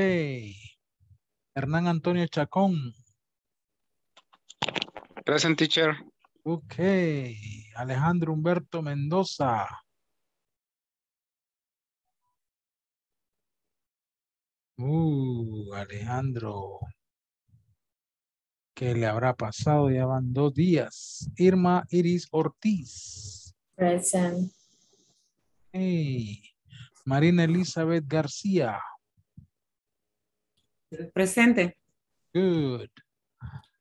Hernán Antonio Chacón. Present, teacher. Ok. Alejandro Humberto Mendoza. Uh, Alejandro. ¿Qué le habrá pasado? Ya van dos días. Irma Iris Ortiz. Present. Hey. Marina Elizabeth García. Presente. Good.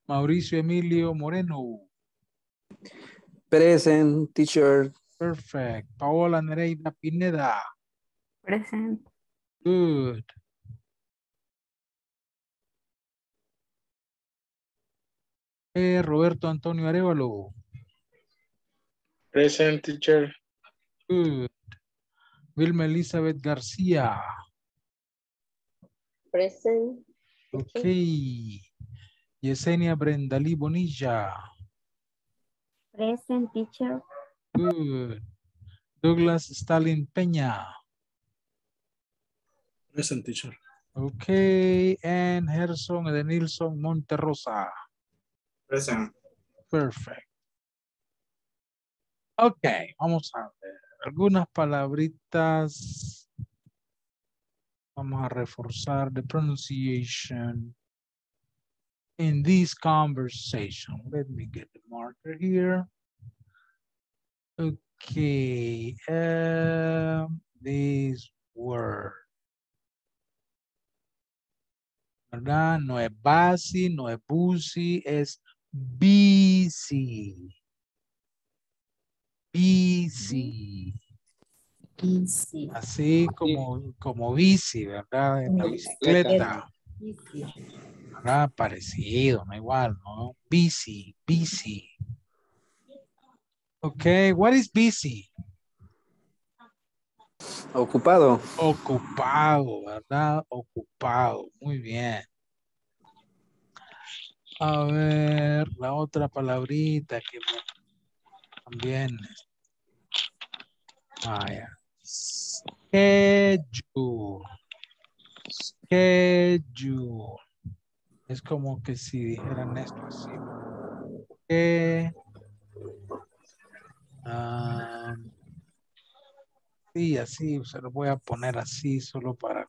Mauricio Emilio Moreno. Present, teacher. Perfect. Paola Nereida Pineda. Present. Good. Eh, Roberto Antonio Arevalo. Present, teacher. Good. Vilma Elizabeth García. Present. Ok. Yesenia Brendalí Bonilla. Present, teacher. Good. Douglas Stalin Peña. Present, teacher. Ok. And Gerson Edenilson Monterrosa. Present. Perfect. Ok, vamos a ver. Algunas palabritas. Vamos a reforzar the pronunciation in this conversation. Let me get the marker here. Ok. Um, this word. ¿Verdad? No es busy, no es busy, es busy. Busy. Busy. Así como, como bici, ¿verdad? En la bicicleta. ¿Verdad? Parecido, no igual, ¿no? Busy, busy. Ok, what is busy? Ocupado. Ocupado, ¿verdad? Ocupado. Muy bien. A ver, la otra palabrita que también. Vaya. Schedule. Schedule. Es como que si dijeran esto así. Que. Um, sí, así, se lo voy a poner así solo para.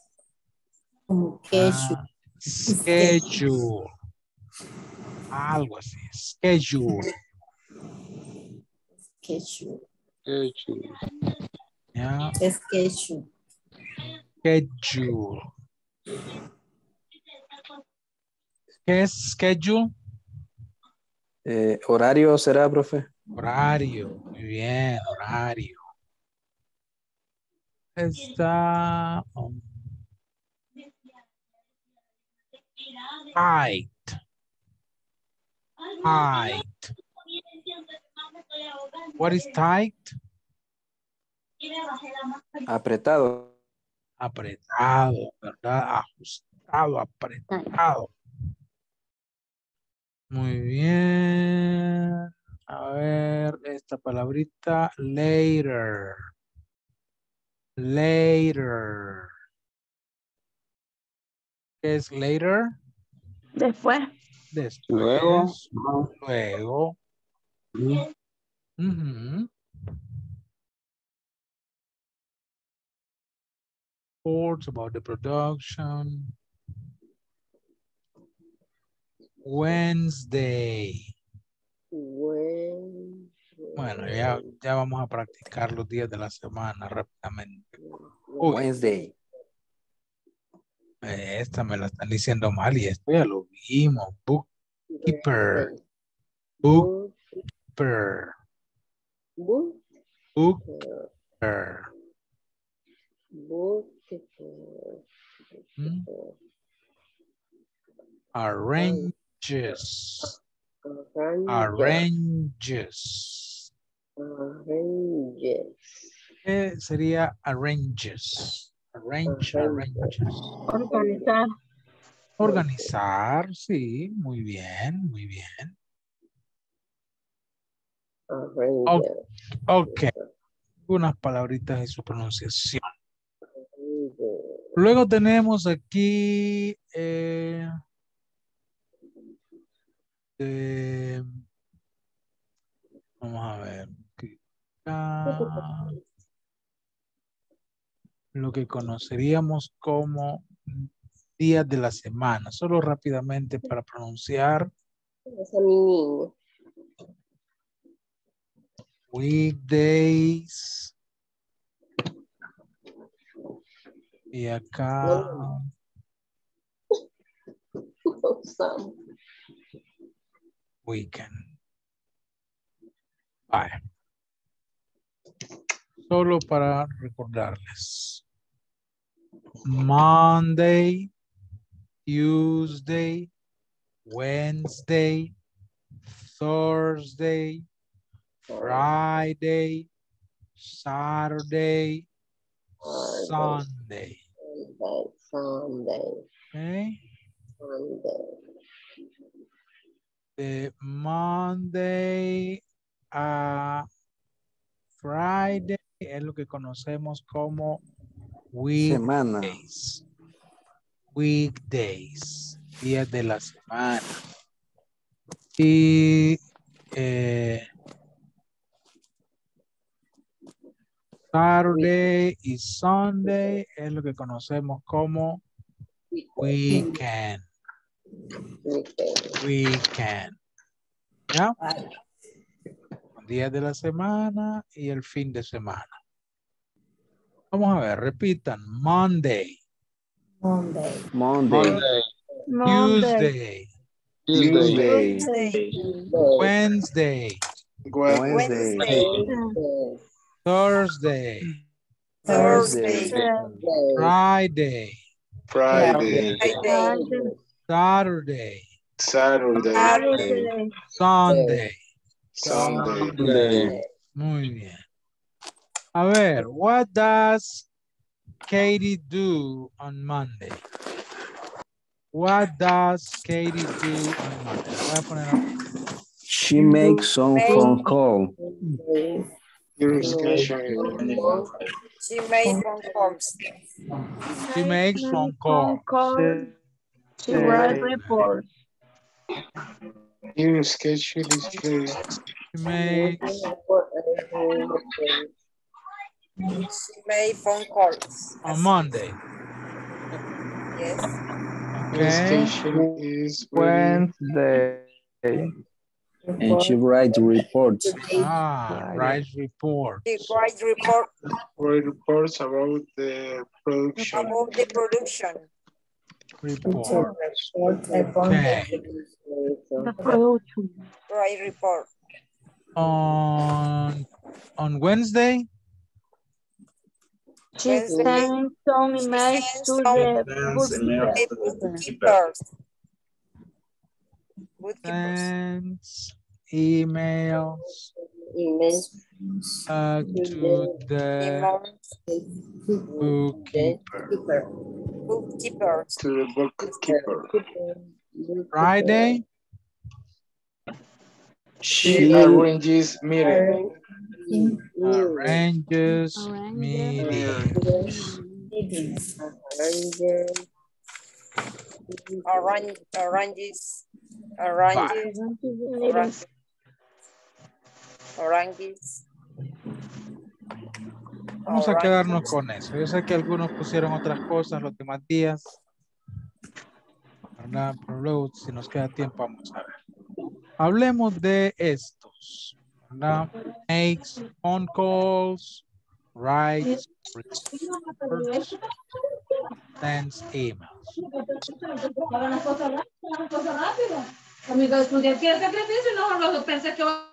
Como que. Ah, schedule. Algo así. Schedule. Schedule. Schedule. Yeah. Schedule. Schedule. ¿Qué es schedule? Eh, horario será, profe. Horario. Muy bien, horario. Está. Um, height. Height. What is tight? Apretado. Apretado, ¿verdad? Ajustado, apretado. Muy bien. A ver, esta palabrita, later. Later. ¿Qué es later? Después. Después. Luego. Luego. Uh -huh. Reports about the production. Wednesday. Wednesday. Bueno, ya, ya vamos a practicar los días de la semana rápidamente. Uy, Wednesday. Esta me la están diciendo mal y esto ya lo vimos. Bookkeeper. Bookkeeper. Bookkeeper. Bookkeeper. ¿Mm? Arranges. Arranges. Arranges. Eh, sería arranges. Arrange, arranges. Organizar. Organizar, sí. Muy bien, muy bien. Okay. Okay. Unas palabritas y su pronunciación. Luego tenemos aquí eh, eh, vamos a ver ah, lo que conoceríamos como días de la semana, solo rápidamente para pronunciar. Weekdays. Y acá. Weekend. Vale. Solo para recordarles. Monday, Tuesday, Wednesday, Thursday, Friday, Saturday, Sunday. Sunday. Okay. Sunday. The Monday a uh, Friday es lo que conocemos como weekdays. Weekdays. Días de la semana. Y eh, Saturday y Sunday es lo que conocemos como weekend. Weekend. ¿Ya? Días de la semana y el fin de semana. Vamos a ver, repitan. Monday. Monday. Monday. Monday. Tuesday. Tuesday. Tuesday. Wednesday. Wednesday. Wednesday. Thursday. Thursday. Friday. Friday. Saturday. Saturday. Sunday. Sunday. Muy bien. A ver, what does Katie do on Monday? What does Katie do on Monday? Voy a poner a... She makes some phone call. She makes phone calls. She makes phone calls. She writes reports. Your schedule is clear. She makes. She made phone calls. On Monday. Yes. Okay. Schedule is Wednesday. And she writes reports. Ah, writes reports. She writes report. reports about the production. About the production. Report. Okay. The production. Write report. On on Wednesday. She sends some emails to the bookkeepers. Sends emails uh, to the bookkeeper. Bookkeeper. To the bookkeeper. Friday. She arranges meeting. Arranges meetings. Arranges. Arranges. Oranges, oranges, oranges. Vamos a quedarnos con eso. Yo sé que algunos pusieron otras cosas los demás días, ¿verdad? Pero luego, si nos queda tiempo, vamos a ver. Hablemos de estos, ¿verdad? Makes phone calls, writes, sends emails. Una cosa rápida. Amigos, estudiar que el sacrificio no lo pensé que va.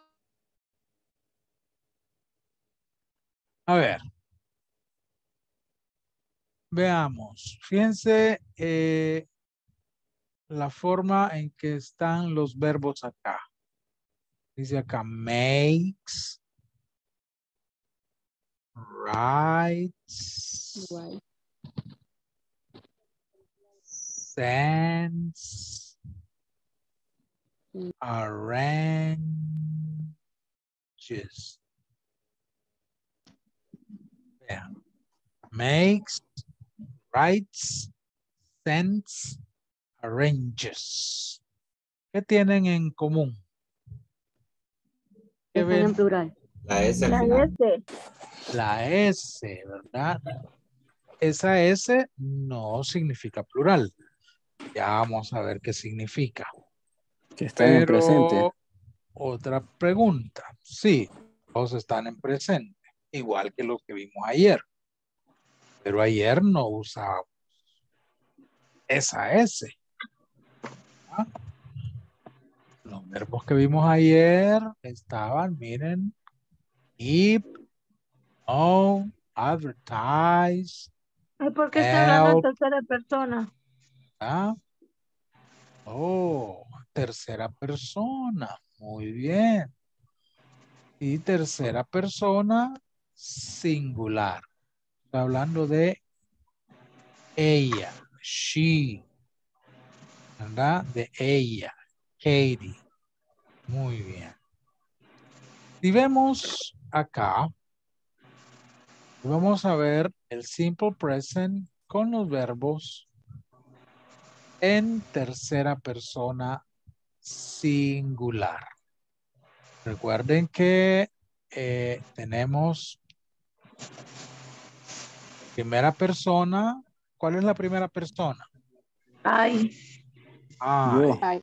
A ver. Veamos. Fíjense eh, la forma en que están los verbos acá. Dice acá makes, writes, right. sends, arrange, matches. Yeah. Makes, writes, sends, arranges. ¿Qué tienen en común? ¿Qué es en plural? La S. La S. La S, ¿verdad? Esa S no significa plural. Ya vamos a ver qué significa. Que están en presente. Otra pregunta. Sí, todos están en presente. Igual que lo que vimos ayer. Pero ayer no usábamos esa S. ¿Ah? Los verbos que vimos ayer estaban, miren, keep, own, advertise. Ay, ¿por qué está hablando en tercera persona? ¿Ah? Oh, tercera persona. Muy bien. Y tercera persona singular. Está hablando de ella, she, ¿verdad? De ella, Katie. Muy bien. Si vemos acá, vamos a ver el simple present con los verbos en tercera persona singular. Recuerden que eh, tenemos primera persona. ¿Cuál es la primera persona? Ay. I. Ay.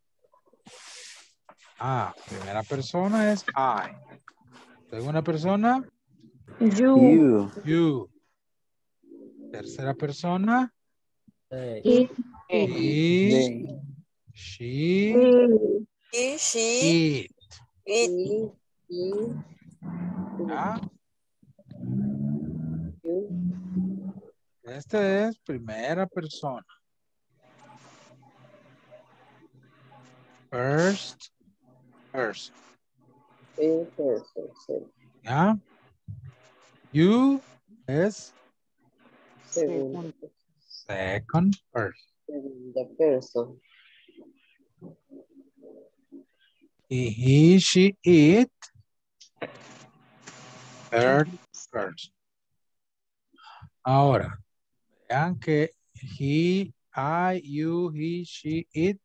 Ah, primera persona es I. Segunda persona. You. You. Tercera persona. He. He. She. He. She. It. It. Ah. Este es primera persona. First person. ¿Ya? You es second, second person. The person. Y he, she, it third person. Ahora, vean que he, I, you, he, she, it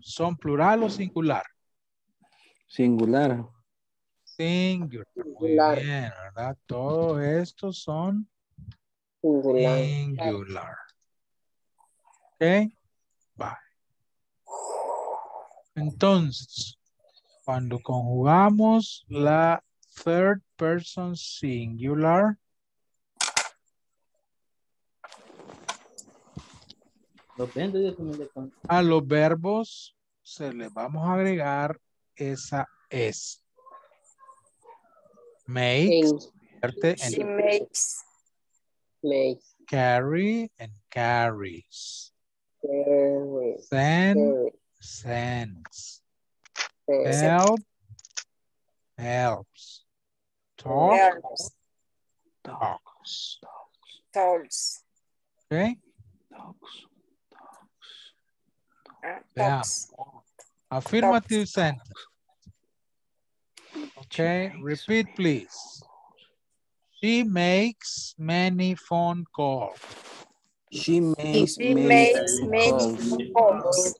son plural o singular. Singular. Singular. Muy bien, ¿verdad? Todos estos son singular. Singular. Ok. Bye. Entonces, cuando conjugamos la third person singular, a los verbos se les vamos a agregar esa S. Make, she makes, makes. Carry and carries. Carries. Send, carries. Sends. Carries. Help, helps. Talk, helps. Talks. Talks. Talks. Okay. Talks. Veamos. Affirmative sentence. Okay, repeat please. She makes many phone calls. She makes, she many, makes phone many phone calls.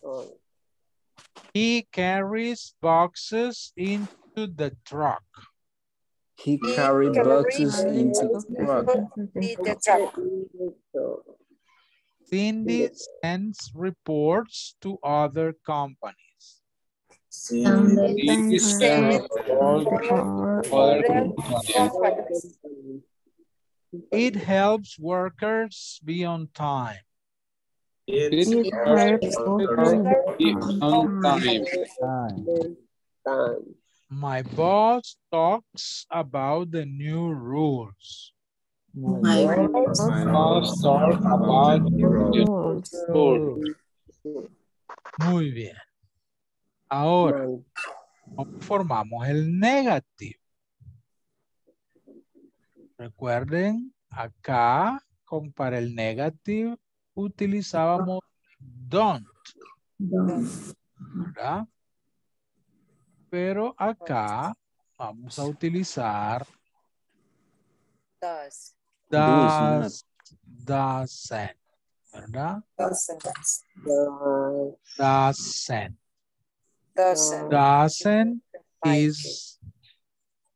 calls. He carries boxes into the truck. He, he carries boxes into the truck. Into the truck. Cindy sends reports to other companies. Cindy sends reports to other companies. It helps workers be on time. It, it helps workers be on time. Time. time. My boss talks about the new rules. My boss talks about the new. Muy bien. Ahora, ¿cómo formamos el negativo? Recuerden, acá, con, para el negativo, utilizábamos don't. ¿Verdad? Pero acá vamos a utilizar does. Does, doesn't, ¿verdad? Doesn't. Doesn't. Doesn't. Doesn't is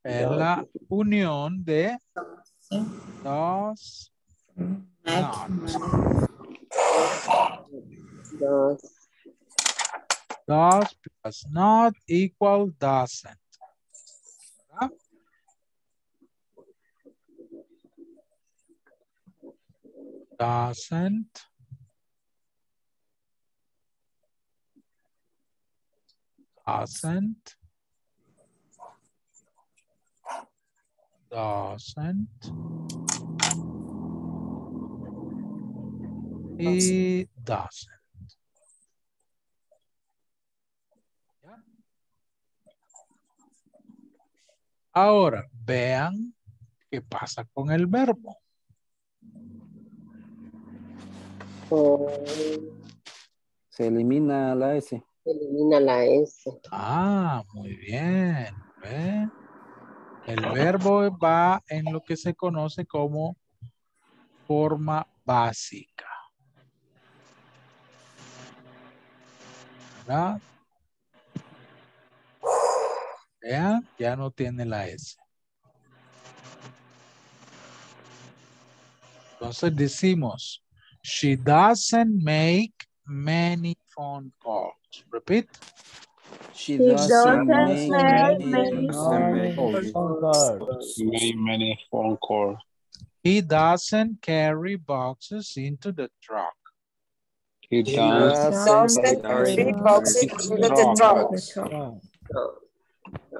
la unión de does not. Does plus not equal doesn't. ¿Verdad? Doesn't doesn't doesn't it doesn't. ¿Ya? Ahora vean qué pasa con el verbo. Se elimina la S. Se elimina la S. Ah, muy bien. ¿Ve? El verbo va en lo que se conoce como forma básica. ¿Verdad? ¿Vean? Ya no tiene la S. Entonces decimos... She doesn't make many phone calls. Repeat. She, she doesn't, doesn't make, make many, many phone calls. Many, many phone calls. He doesn't carry boxes into the truck. He, he doesn't, doesn't carry boxes into the truck.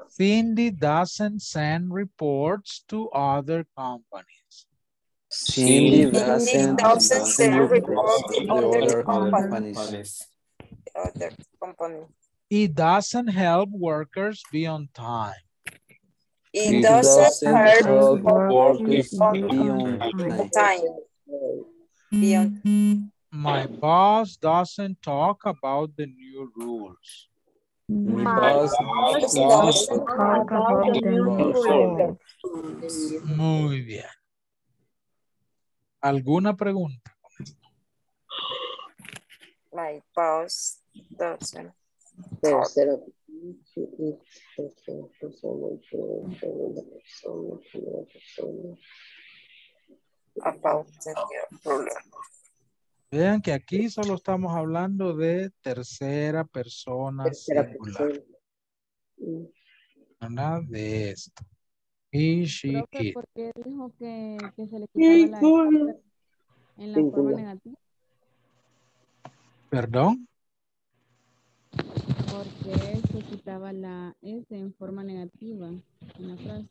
Cindy doesn't send reports to other companies. Cindy doesn't send reports to other companies. It doesn't help workers be on time. It doesn't help workers be on time. My boss doesn't talk about the new rules. My boss doesn't talk about the new rules. Muy bien. ¿Alguna pregunta? My boss doesn't. About the problem. Vean que aquí solo estamos hablando de tercera persona tercera singular. Persona. Nada de esto. Y creo que porque dijo que, que se le quitaba la S en la forma negativa. ¿Perdón? Porque se quitaba la S en forma negativa en la frase,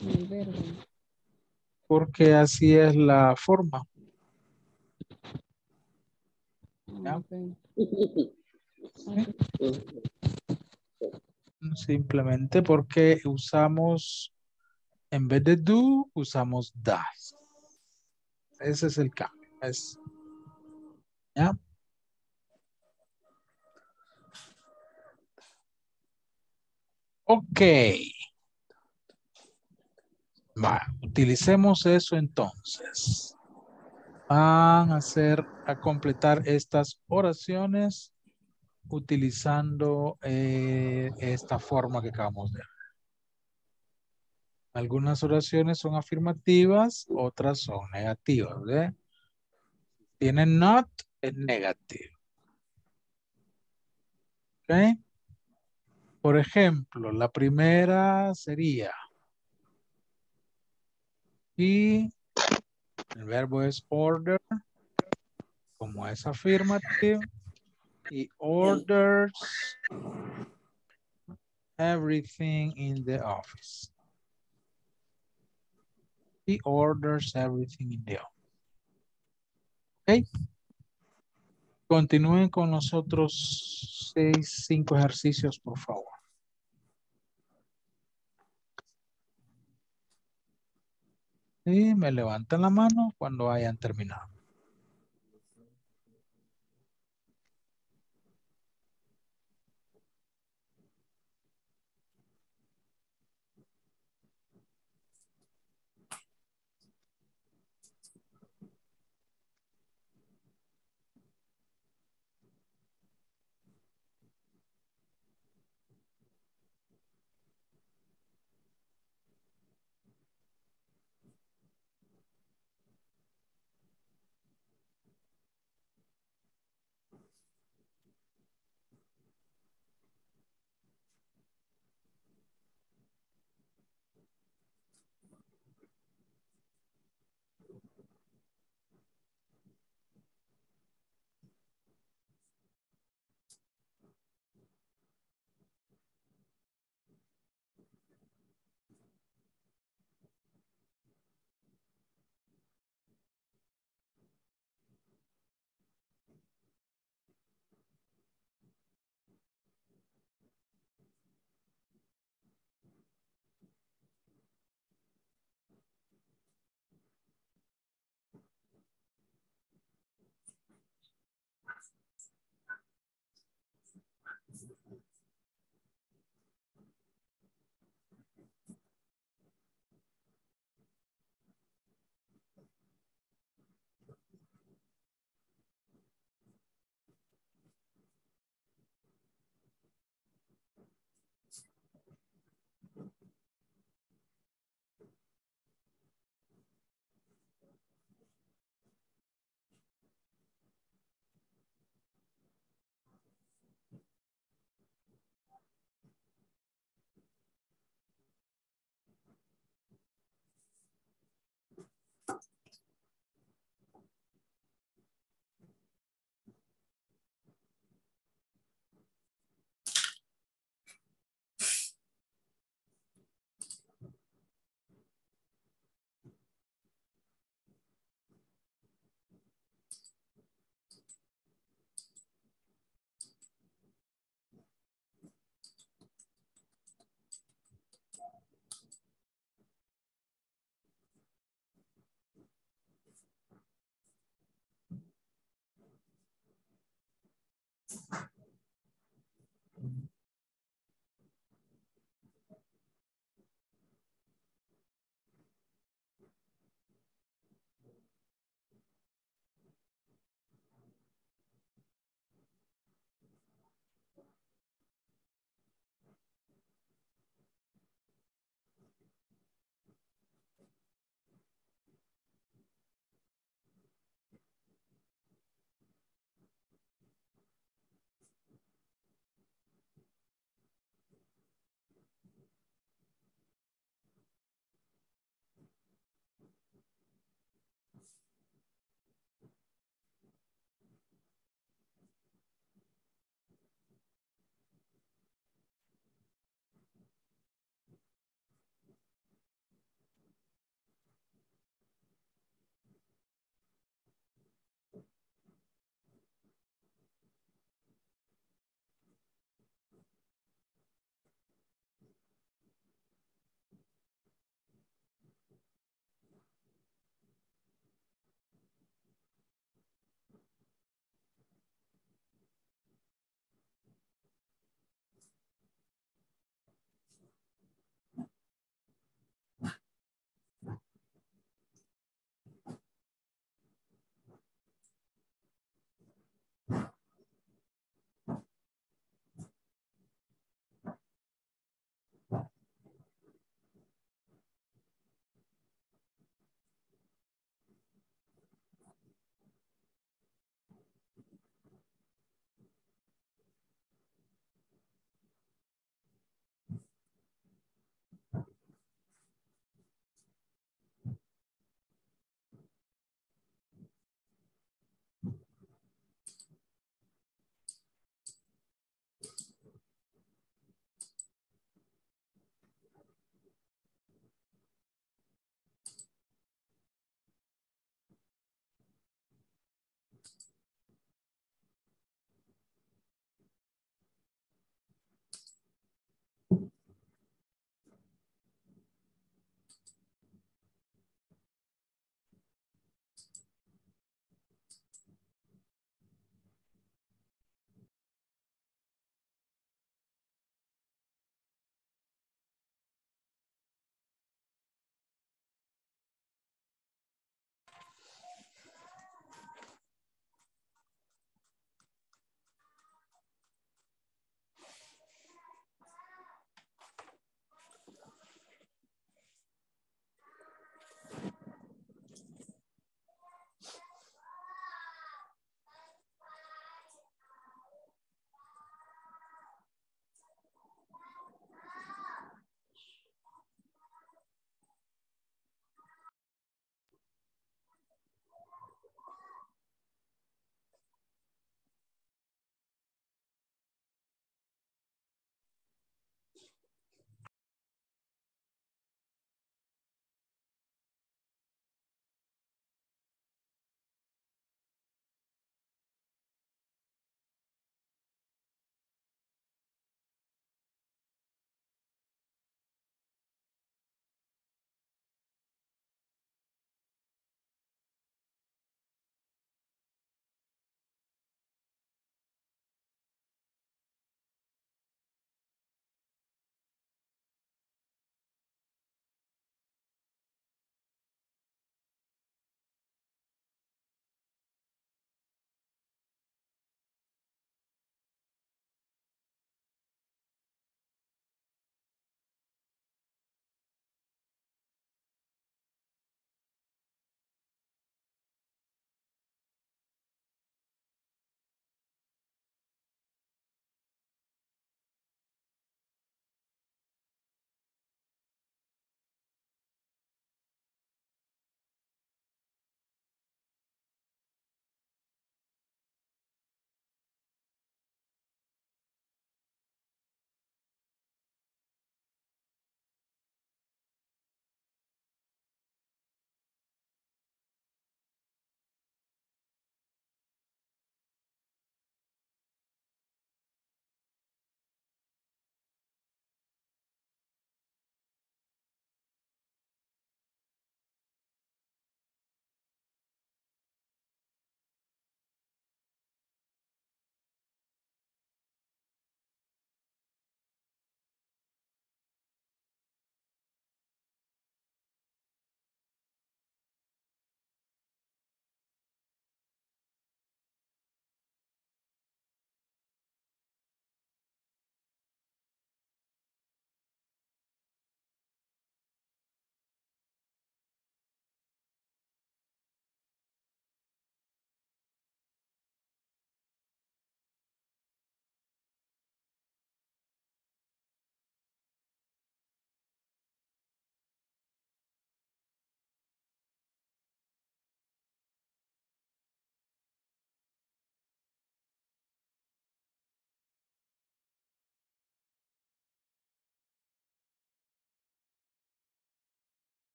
en el verbo. Porque así es la forma. Ah, okay. ¿Sí? Simplemente porque usamos, en vez de do, usamos does. Ese es el cambio. Es, ¿ya? Ok. Va, utilicemos eso entonces. Van a hacer, a completar estas oraciones utilizando eh, esta forma que acabamos de ver. Algunas oraciones son afirmativas, otras son negativas, ¿verdad? Tienen not, es negativo. ¿Ok? Por ejemplo, la primera sería y el verbo es order, como es afirmativo. He orders everything in the office. He orders everything in the office. Okay. Continúen con los otros seis, cinco ejercicios, por favor. Y me levantan la mano cuando hayan terminado.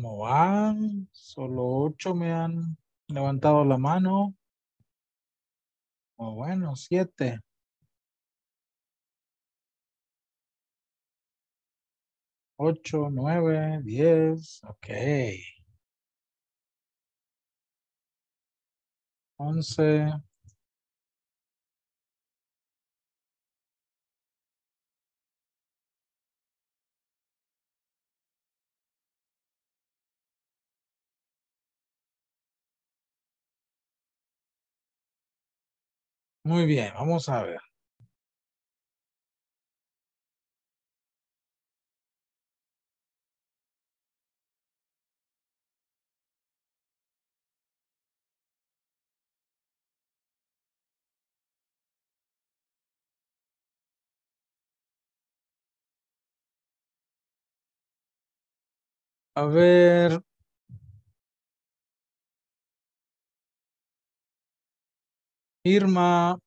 ¿Cómo van? Solo ocho me han levantado la mano. O bueno, siete. Ocho, nueve, diez. Ok. Once. Muy bien, vamos a ver. A ver. Irma.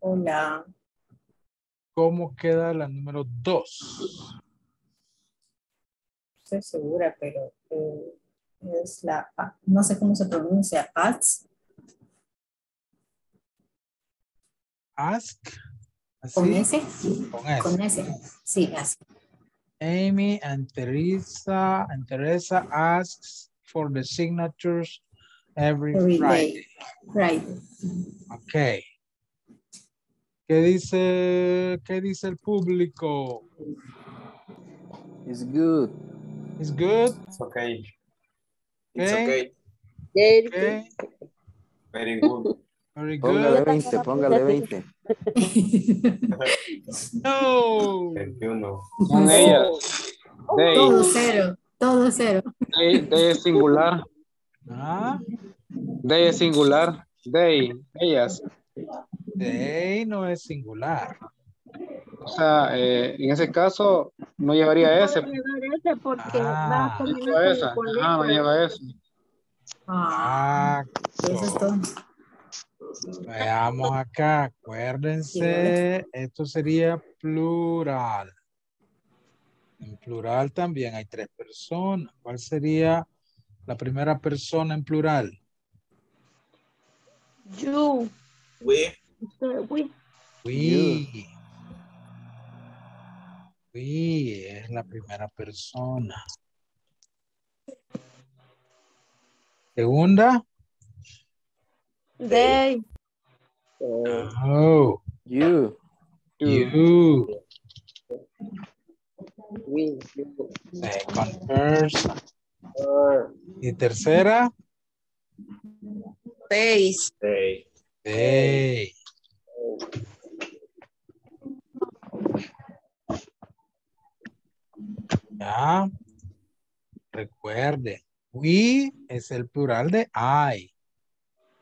Hola. ¿Cómo queda la número dos? Estoy segura, pero eh, es la, no sé cómo se pronuncia, ask. Ask. ¿Así? ¿Con ese? Con ese. Con ese. Sí, ask. Amy and Teresa, and Teresa asks for the signatures every, every Friday. Friday. Okay. ¿Qué dice, qué dice el público? It's good. It's good. It's okay. It's okay. Okay. Okay. Very good. Very good. Póngale veinte, póngale veinte. No. veintiuno. Son ellas. They, todo cero, todo cero. They, they es singular. ¿Ah? They es singular. They, ellas. They no es singular. O sea, eh, en ese caso no llevaría ese. No llevaría ese porque va a terminar esa. Ah, me lleva ese. Ah, eso es todo. Veamos acá, acuérdense, esto sería plural. En plural también hay tres personas. ¿Cuál sería la primera persona en plural? You. We. We. We. We es la primera persona. Segunda. They. Oh. You. You. We. Second person. Y tercera. They. They. Hey. Ya. Recuerde, we es el plural de I.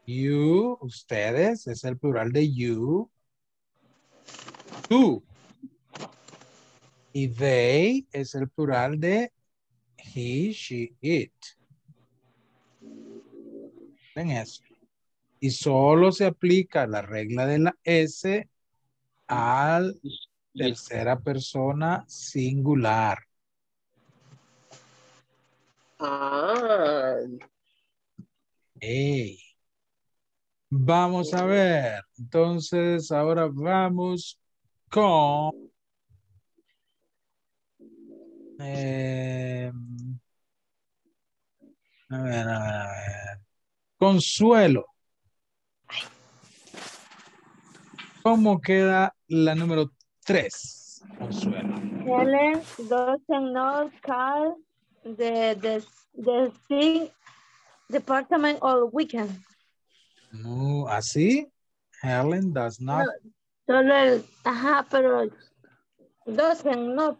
You, ustedes, es el plural de you. Tú. Y they es el plural de he, she, it. Ven eso. Y solo se aplica la regla de la S a la tercera persona singular. Ah. Hey. Vamos a ver. Entonces, ahora vamos con... Eh, a ver, a ver, a ver. Consuelo. ¿Cómo queda la número tres? Consuelo. Helen doesn't know call the, the, the thing department all weekend. No, así. Helen does not. No, solo el, ajá, pero doesn't know.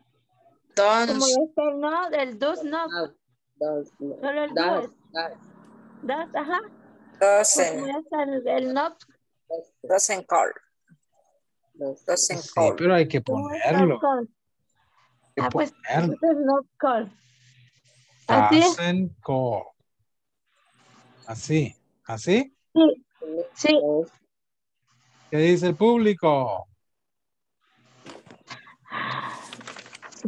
Como no, el does not. Does, solo el does. Does, ajá. Doesn't. El, el not. Doesn't call. Doesn't sí, call. Pero hay que ponerlo. Hay que ah, pues, ponerlo. Doesn't not call. ¿Así? Doesn't call. Así. ¿Así? Sí. Sí. ¿Qué dice el público?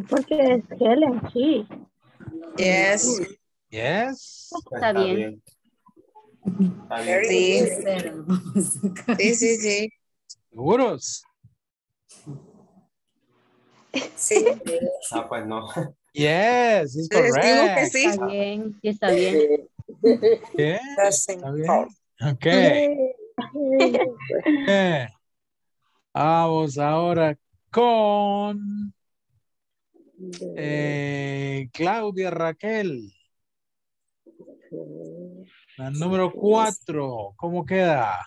porque es Helen, sí. Yes. Yes. Está, está bien. bien. Está bien. Sí. sí, sí, sí. ¿Seguros? Sí. Ah, pues no. Yes, it's correct. Digo que sí. Está bien, sí está bien. ¿Qué? Está bien. Ok. Okay. Vamos ahora con eh, Claudia Raquel. La número cuatro, ¿cómo queda?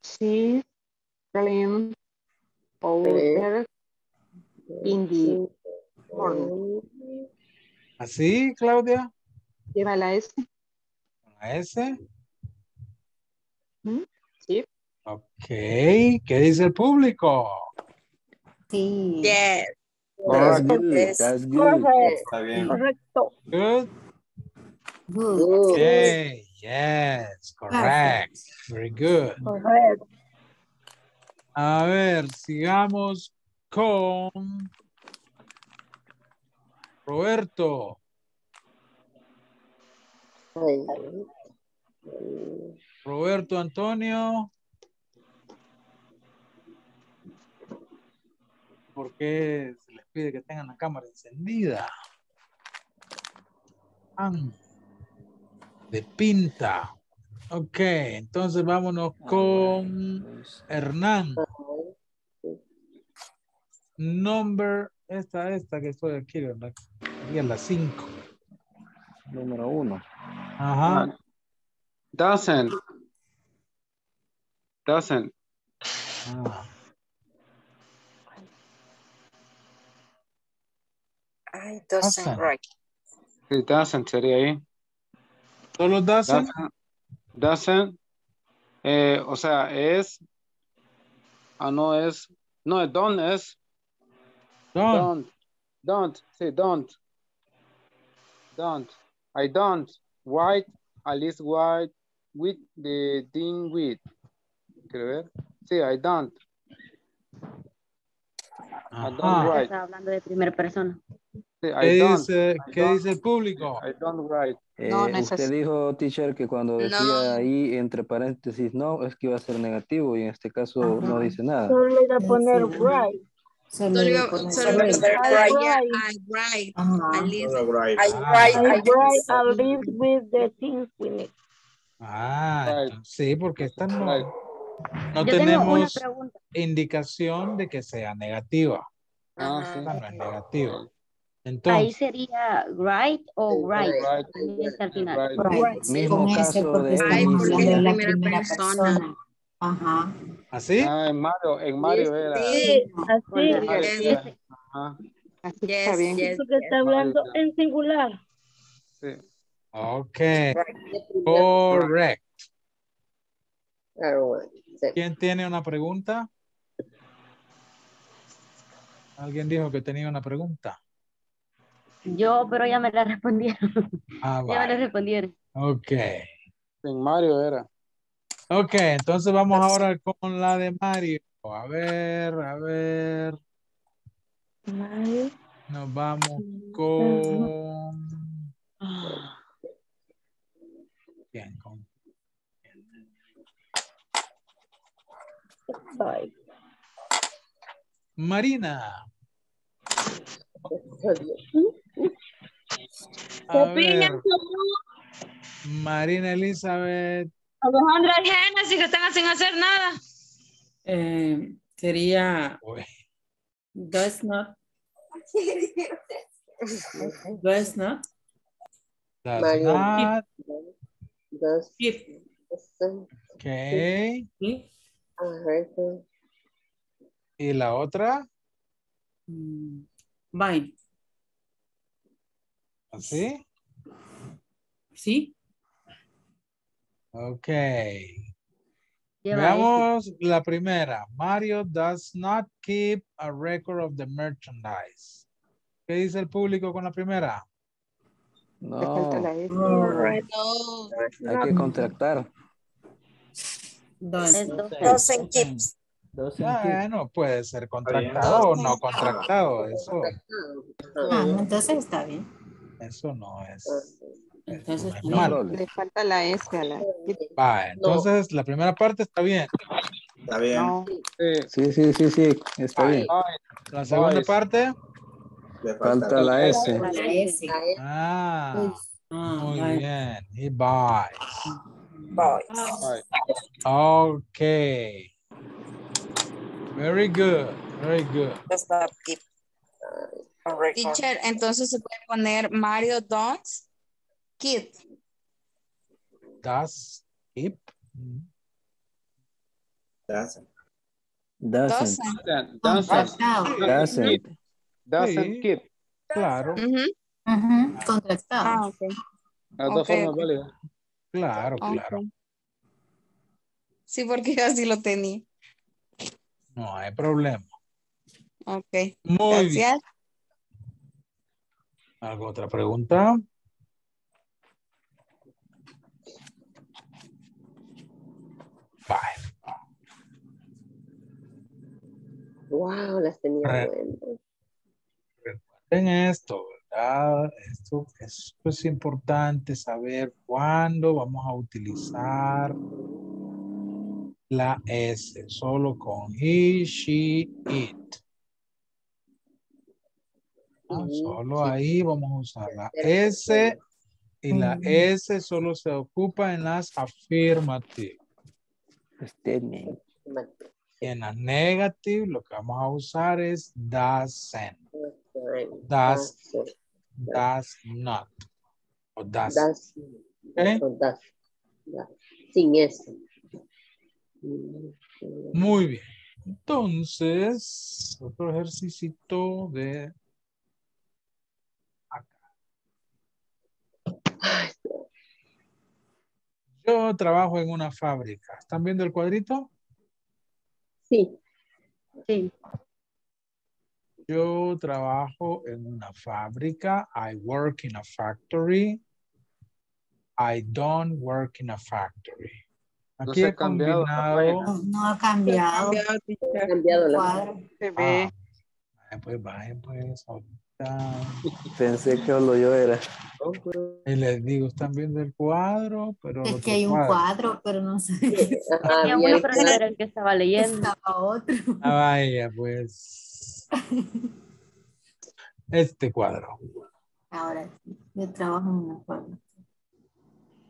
Sí, Slim Powder Indie. ¿Así, Claudia? Lleva la S. ¿La S? Sí. Ok, ¿qué dice el público? Sí. Yes. Correcto. Está bien. Correcto. Good. Good. Okay. Yes, correct. Very good. Correct. A ver, sigamos con Roberto. Roberto Antonio. ¿Por qué se les pide que tengan la cámara encendida? De pinta. Ok, entonces vámonos con Hernán. Number, esta, esta que estoy aquí, ¿verdad? Aquí es la cinco. Número uno. Ajá. Doesn't. Doesn't. Ah. It doesn't, doesn't. Right. It doesn't sería ahí. Solo doesn't. Doesn't. doesn't. Eh, o sea, es. Ah, no es. No, don't es. Don't. Don't. Don't. Sí, don't. Don't. I don't. White. Alice white. With the thing with. ¿Quiere ver? Sí, I don't. Ajá. I don't write. Está hablando de primera persona. ¿Qué dice, ¿qué dice el público? I don't write. Eh, no, no usted dijo, teacher, que cuando decía no. ahí entre paréntesis no, es que iba a ser negativo y en este caso uh-huh. no dice nada. Solo le iba a poner write. Solo le iba a poner write. I write. I write. I live with the things we need. Ah, sí, porque está no, no tenemos indicación de que sea negativa. Ah, sí. No es negativa. Entonces, ahí sería right o right. right, right al final. Right, right. Right. Mismo sí, caso de right, porque es la primera persona. Ajá. ¿Así? Ah, en Mario, en Mario era. Sí, así. Yes. Ajá. Así yes, está bien. Yes, Eso que está yes, hablando yes. en singular. Sí. Ok. Right. Correct. Right. ¿Quién tiene una pregunta? Alguien dijo que tenía una pregunta. Yo, pero ya me la respondieron. Ah, ya vale. me la respondieron. Ok. En Mario era. Ok, entonces vamos ahora con la de Mario. A ver, a ver. Mario. Nos vamos con... Bien, con... Bye. Marina. ¿Qué opinan sobre Marina Elizabeth? Alejandra Génesis, que están sin hacer nada. Eh, sería. Uy. Does not. Does not. Does Mario. not. Does. Keep. Okay. Keep. ¿Y la otra? Mm. Mine. ¿Así? Sí. Ok. Veamos la primera. Mario does not keep a record of the merchandise. ¿Qué dice el público con la primera? No. no. Hay que contractar. Doesn't keep. Ah, no puede ser contractado o no contractado. Eso. Ah, entonces está bien. Eso no es. Entonces no es malo. Le falta la S a la. Va, entonces no. La primera parte está bien. Está bien. No. Sí, sí, sí, sí. Está bien. La segunda parte. Le falta la S. Ah, muy bien. Y bye. Bye. Ok. Very good, very good. Teacher, entonces se puede poner Mario does keep. Does keep? Doesn't. Doesn't. Doesn't. Doesn't. Doesn't. Doesn't keep. Claro. Uh-huh. Uh-huh. Contractado. Ah, okay. Las dos okay. formas válidas. Claro, okay. claro. Sí, porque así lo tenía. No hay problema. Ok. Muy bien. ¿Alguna otra pregunta? Bye. Wow, las tenía Re buenas. Recuerden esto, ¿verdad? Esto, esto es importante saber cuándo vamos a utilizar la S, solo con he, she, it. Ah, solo ahí vamos a usar la S y la S solo se ocupa en las affirmative. Y en las negative lo que vamos a usar es doesn't. Does, does not. O does. ¿Okay? Sin S. Muy bien. Entonces, otro ejercicito de acá. Yo trabajo en una fábrica. ¿Están viendo el cuadrito? Sí. Sí. Yo trabajo en una fábrica. I work in a factory. I don't work in a factory. Aquí no ha cambiado. No, no ha cambiado. No ha cambiado la ah, pues vayan pues ahorita. Pensé que lo yo era. Y les digo, están viendo el cuadro, pero. Es que hay un cuadro, cuadro pero no sé. Había uno, pero no era el que estaba leyendo. Estaba otro. Ah, vaya, pues. Este cuadro. Ahora sí, yo trabajo en una cuadra.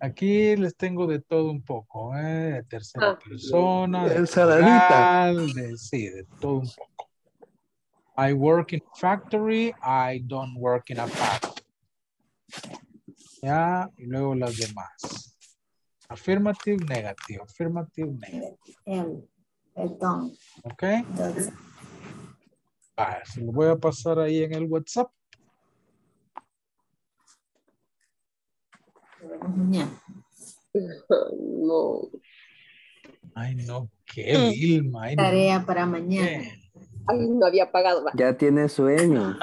Aquí les tengo de todo un poco, ¿eh? De tercera ah, persona, de plural, de, sí, de todo un poco. I work in a factory, I don't work in a factory. Ya, y luego las demás. Affirmative, negative, affirmative, negative. El, el don. Ok. Entonces. Ah, se lo voy a pasar ahí en el WhatsApp. Yeah. No. Ay, no, qué Vilma. Ay, tarea no. Para mañana. Ay, no había pagado. Ya tiene sueño.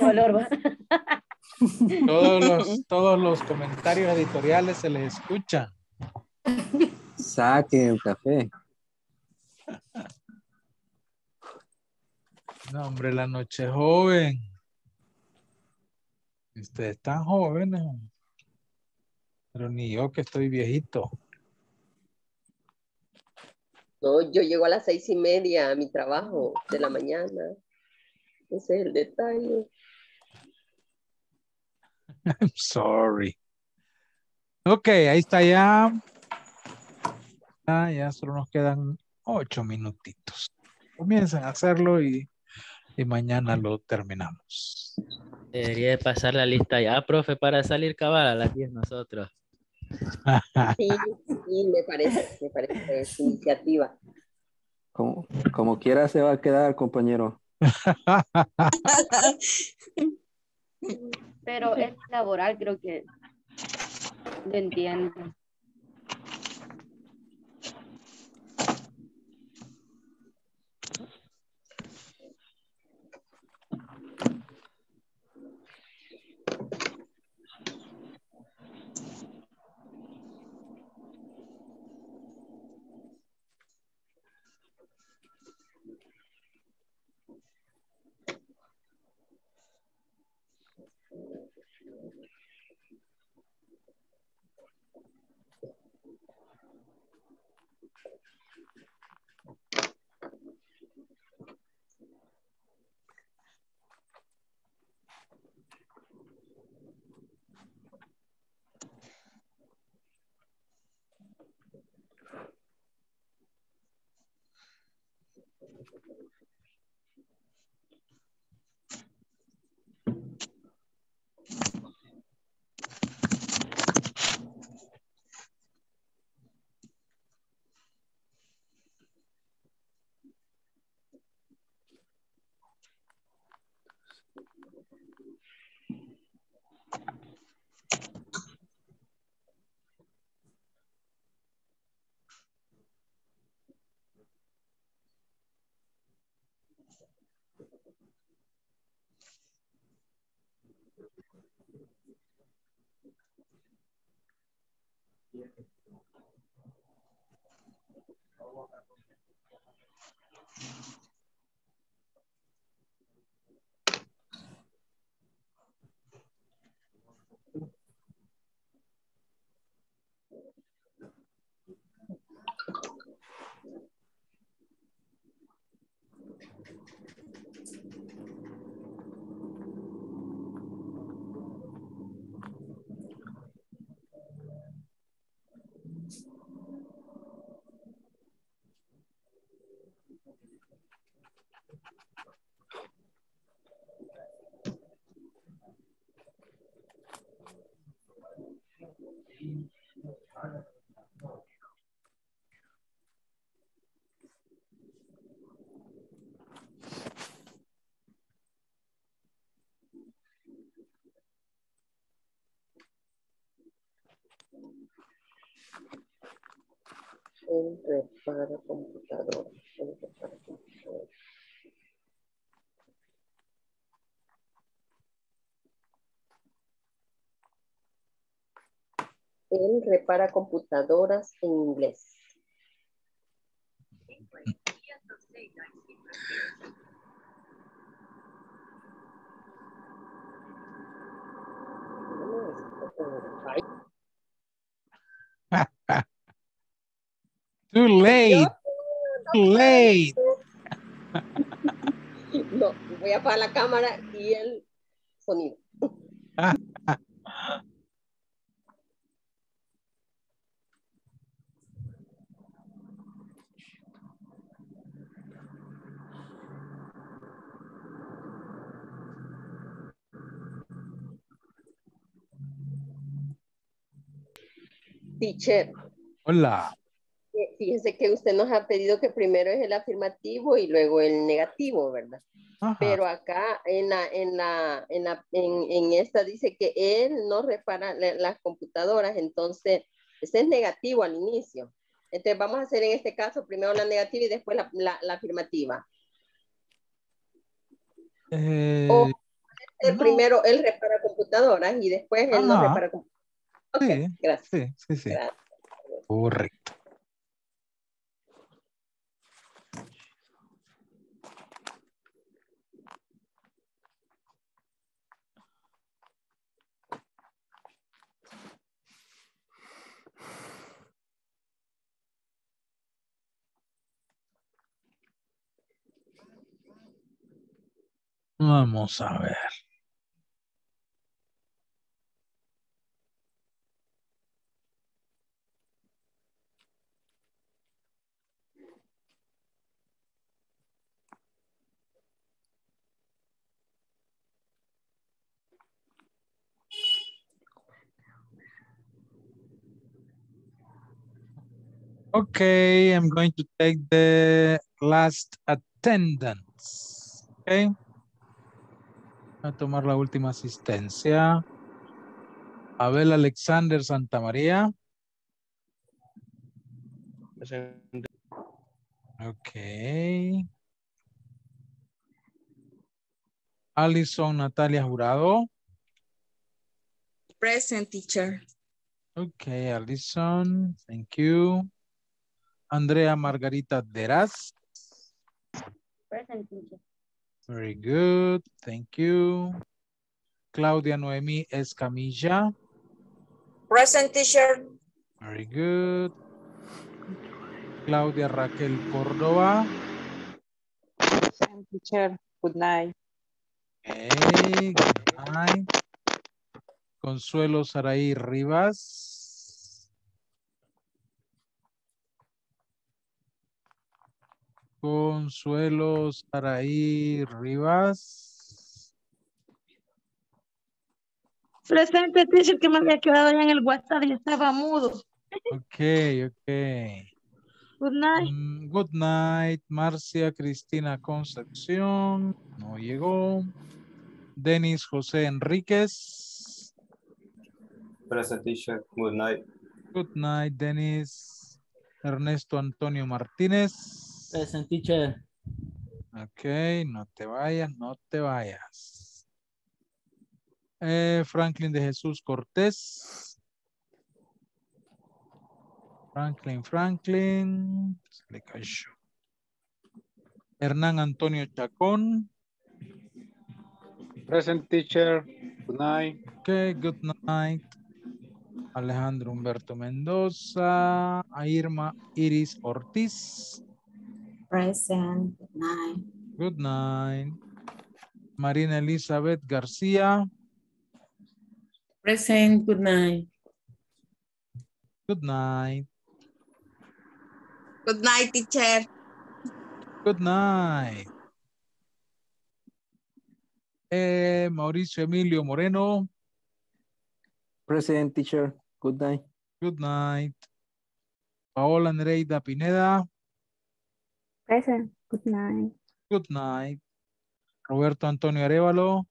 Dolor. Todos los, todos los comentarios editoriales se les escuchan. Saquen el café. No, hombre, la noche joven. Ustedes están jóvenes, pero ni yo que estoy viejito. No, yo llego a las seis y media a mi trabajo de la mañana. Ese es el detalle. I'm sorry. Ok, ahí está ya. Ah, ya solo nos quedan ocho minutitos. Comiencen a hacerlo y, y mañana lo terminamos. Debería de pasar la lista ya, profe, para salir cabal a las diez nosotros. Sí, sí, me parece, me parece es iniciativa. Como, como quiera se va a quedar, compañero. Pero es laboral, creo que lo entiendo. El repara computador, el repara computador. Él repara computadoras en inglés. Too late. Too late. No, voy a apagar la cámara y el sonido. Teacher. Hola. Fíjese que usted nos ha pedido que primero es el afirmativo y luego el negativo, ¿verdad? Ajá. Pero acá en la, en la, en la, en, en esta dice que él no repara la, las computadoras, entonces ese es negativo al inicio. Entonces vamos a hacer en este caso primero la negativa y después la, la, la afirmativa. Eh, o no. Primero él repara computadoras y después él ah, no repara computadoras. Okay, sí, gracias. Sí, sí, sí. Gracias. Correcto. Vamos a ver. Okay, I'm going to take the last attendance. Okay. A tomar la última asistencia. Abel Alexander Santa María. Ok. Alison Natalia Jurado. Present, teacher. Ok, Alison, thank you. Andrea Margarita Deras. Present, teacher. Very good, thank you. Claudia Noemí Escamilla. Present, teacher. Very good. Claudia Raquel Córdoba. Present, teacher. Good night. Okay, good night. Consuelo Saraí Rivas. Consuelo Saraí Rivas. Presente, teacher, que me había quedado ya en el WhatsApp y estaba mudo. Ok, ok. Good night. Mm, good night. Marcia Cristina Concepción. No llegó. Denis José Enríquez. Present, teacher. Good night. Good night, Denis. Ernesto Antonio Martínez. Present, teacher. Ok, no te vayas, no te vayas. Eh, Franklin de Jesús Cortés. Franklin, Franklin. Se le cayó. Hernán Antonio Chacón. Present, teacher. Good night. Okay, good night. Alejandro Humberto Mendoza. Irma Iris Ortiz. Present. Good night. Good night. Marina Elizabeth García. Present. Good night. Good night. Good night, teacher. Good night. Eh, Mauricio Emilio Moreno. Present, teacher. Good night. Good night. Paola Nereida Pineda. Present. Good night. Good night. Roberto Antonio Arevalo.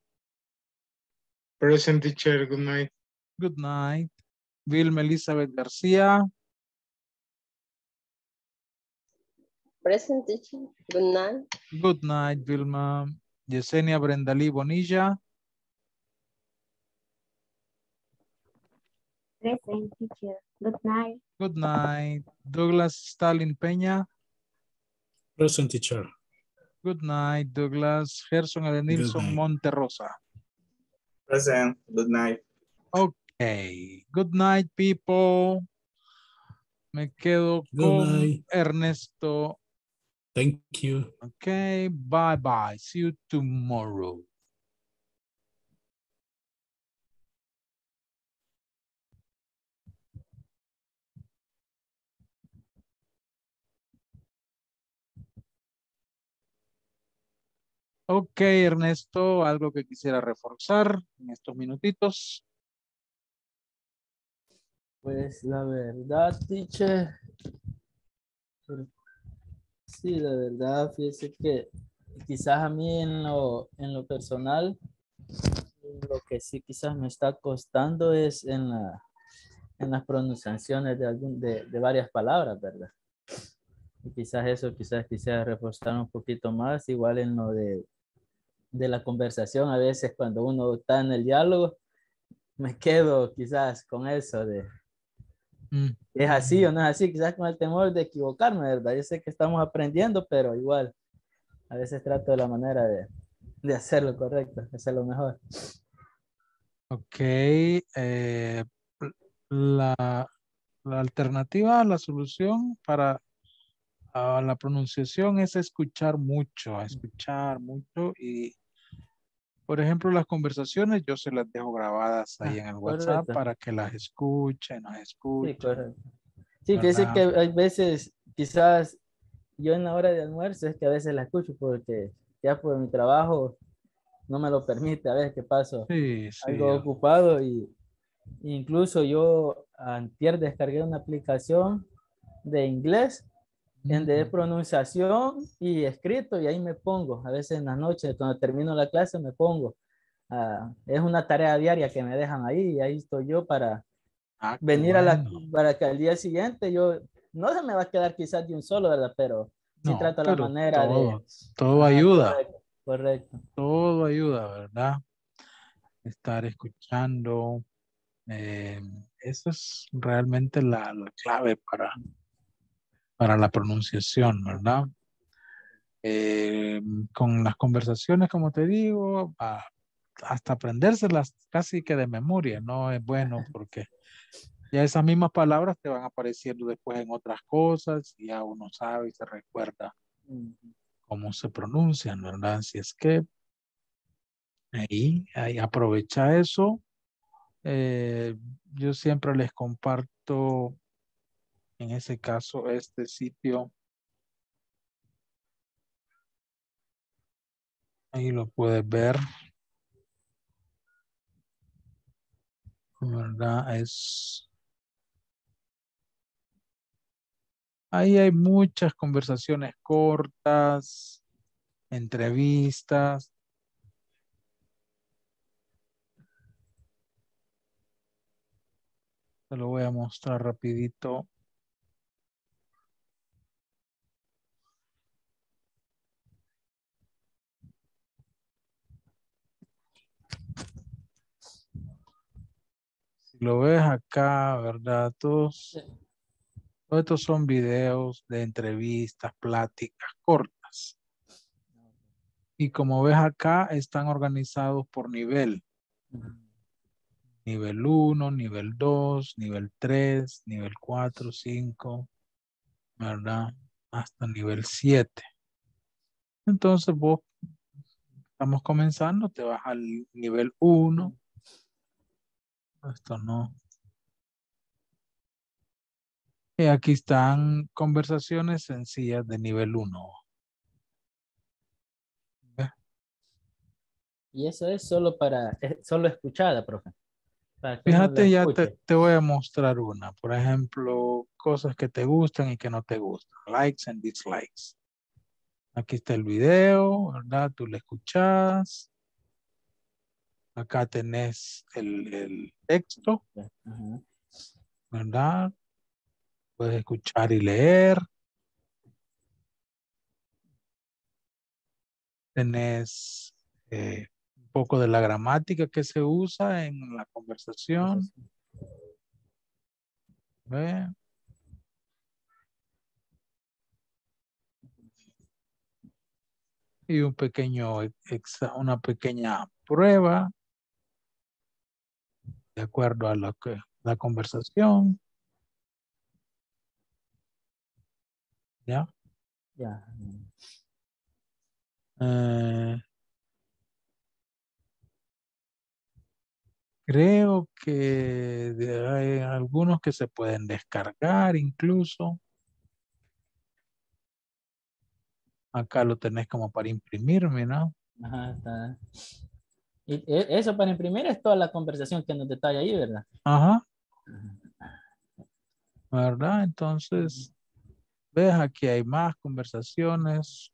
Present, teacher. Good night. Good night. Vilma Elizabeth García. Present, teacher. Good night. Good night, Vilma. Yesenia Brendalí Bonilla. Present, teacher. Good night. Good night. Douglas Stalin Peña. Present, teacher. Good night, Douglas. Gerson Edenilson Monterrosa. Present. Good night. Okay. Good night, people. Me quedo con Ernesto. Thank you. Okay, bye-bye. See you tomorrow. Okay, Ernesto, algo que quisiera reforzar en estos minutitos. Pues la verdad, teacher. Sí, la verdad, fíjese que quizás a mí en lo, en lo personal, lo que sí quizás me está costando es en, la, en las pronunciaciones de, algún, de, de varias palabras, ¿verdad? Y quizás eso, quizás quisiera reforzar un poquito más, igual en lo de, de la conversación, a veces cuando uno está en el diálogo, me quedo quizás con eso de... ¿Es así o no es así? Quizás con el temor de equivocarme, ¿verdad? Yo sé que estamos aprendiendo, pero igual a veces trato de la manera de, de hacerlo correcto, de hacerlo mejor. Ok. Eh, la, la alternativa, la solución para uh, la pronunciación es escuchar mucho, escuchar mucho y... Por ejemplo, las conversaciones yo se las dejo grabadas ahí en el WhatsApp, correcto, para que las escuchen, las escuchen. Sí, correcto. Sí, que es que hay veces, quizás yo en la hora de almuerzo es que a veces la escucho porque ya por mi trabajo no me lo permite, a veces que paso sí, sí, algo ya ocupado. Y incluso yo antier descargué una aplicación de inglés de pronunciación y escrito, y ahí me pongo, a veces en las noches cuando termino la clase me pongo, uh, es una tarea diaria que me dejan ahí, y ahí estoy yo para ah, venir bueno. a la, para que al día siguiente yo, no se me va a quedar quizás de un solo, ¿verdad? Pero no, sí trato pero la manera todo, de... Todo ah, ayuda. Correcto, correcto. Todo ayuda, ¿verdad? Estar escuchando, eh, eso es realmente la, la clave para... para la pronunciación, ¿verdad? Eh, con las conversaciones, como te digo, a, hasta aprendérselas casi que de memoria, ¿no? Es bueno porque ya esas mismas palabras te van apareciendo después en otras cosas y ya uno sabe y se recuerda cómo se pronuncian, ¿verdad? Si es que ahí, ahí aprovecha eso. Eh, yo siempre les comparto en ese caso, este sitio Ahí lo puedes ver, ¿verdad? Es... Ahí hay muchas conversaciones cortas, entrevistas. Te lo voy a mostrar rapidito. Si lo ves acá, ¿verdad? Todos, todos estos son videos de entrevistas, pláticas cortas. Y como ves acá, están organizados por nivel. Nivel uno, nivel dos, nivel tres, nivel cuatro, cinco, ¿verdad? Hasta nivel siete. Entonces vos, estamos comenzando, te vas al nivel uno. Esto no. Y aquí están conversaciones sencillas de nivel uno. ¿Ve? Y eso es solo para, solo escuchada, profe. Fíjate, ya te, te voy a mostrar una. Por ejemplo, cosas que te gustan y que no te gustan. Likes and dislikes. Aquí está el video, ¿verdad? Tú lo escuchas. Acá tenés el, el texto, ¿verdad? Puedes escuchar y leer. Tenés... Eh, poco de la gramática que se usa en la conversación. ¿Ve? Y un pequeño, una pequeña prueba de acuerdo a lo que la conversación. ¿Ya? Ya. Eh, Creo que hay algunos que se pueden descargar incluso. Acá lo tenés como para imprimir, mira. Ajá, está. Y eso para imprimir es toda la conversación que nos detalla ahí, ¿verdad? Ajá. ¿Verdad? Entonces, ves, aquí hay más conversaciones.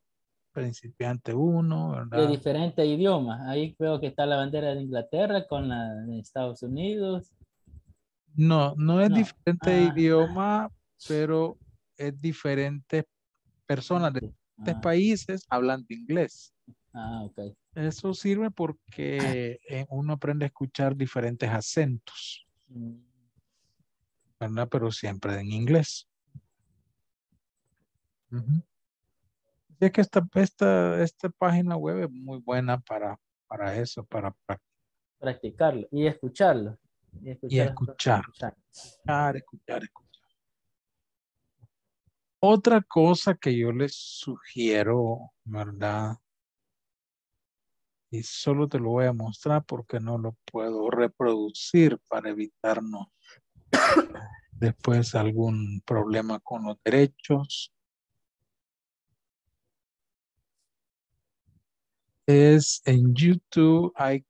Principiante uno, ¿verdad? De diferentes idiomas. Ahí creo que está la bandera de Inglaterra con la de Estados Unidos. No, no es no. diferente ah, idioma, ah. pero es diferentes personas de diferentes ah. países hablando inglés. Ah, ok. Eso sirve porque uno aprende a escuchar diferentes acentos, ¿verdad? Pero siempre en inglés. Uh-huh. Es que esta, esta, esta página web es muy buena para, para eso, para practicar. Practicarlo y escucharlo. Y escuchar. Y escuchar, escuchar. Escuchar, escuchar, escuchar. Otra cosa que yo les sugiero, ¿verdad? Y solo te lo voy a mostrar porque no lo puedo reproducir para evitarnos después algún problema con los derechos. Es en YouTube hay,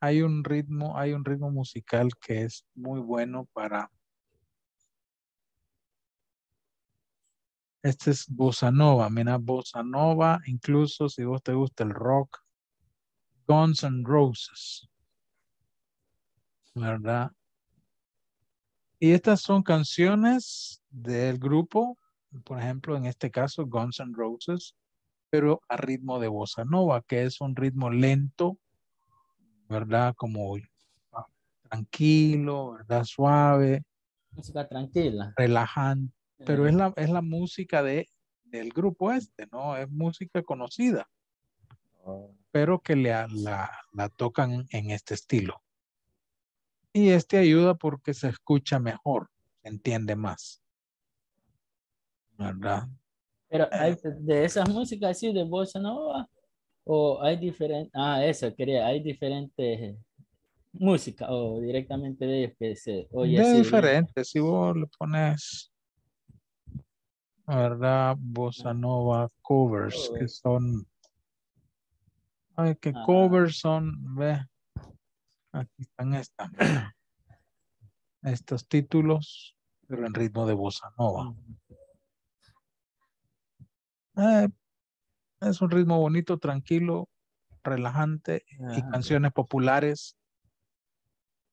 hay un ritmo, hay un ritmo musical que es muy bueno para. Este es Bossa Nova, mira, Bossa Nova, incluso si vos te gusta el rock, Guns N' Roses, ¿verdad? Y estas son canciones del grupo, por ejemplo, en este caso, Guns N' Roses, pero a ritmo de bossa nova, que es un ritmo lento, ¿verdad? Como tranquilo, ¿verdad? Suave. Música tranquila. Relajante. Sí. Pero es la, es la música de, del grupo este, ¿no? Es música conocida, oh. pero que le, la, la tocan en este estilo. Y este ayuda porque se escucha mejor, se entiende más, ¿verdad? Pero hay de esas músicas así de bossa nova o hay diferentes, ah, eso quería, hay diferentes músicas o directamente de ellos que se oye. De diferentes, si vos le pones, ¿verdad? Bossa nova covers, oh, que son sabe que ah. covers son, ve, aquí están estas, estos títulos, pero en ritmo de bossa nova. Eh, es un ritmo bonito, tranquilo, relajante, ah, y canciones okay. populares,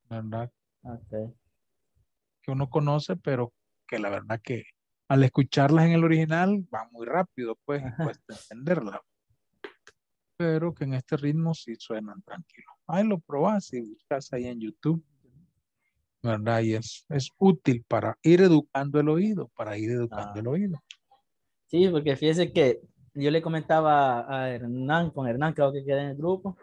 ¿verdad? Okay. Que uno conoce, pero que la verdad que al escucharlas en el original va muy rápido, pues, y cuesta entenderlas. Pero que en este ritmo sí suenan tranquilos. Ahí lo probás y buscas ahí en YouTube, ¿verdad? Y es, es útil para ir educando el oído, para ir educando ah. el oído. Sí, porque fíjese que yo le comentaba a Hernán, con Hernán creo que queda en el grupo,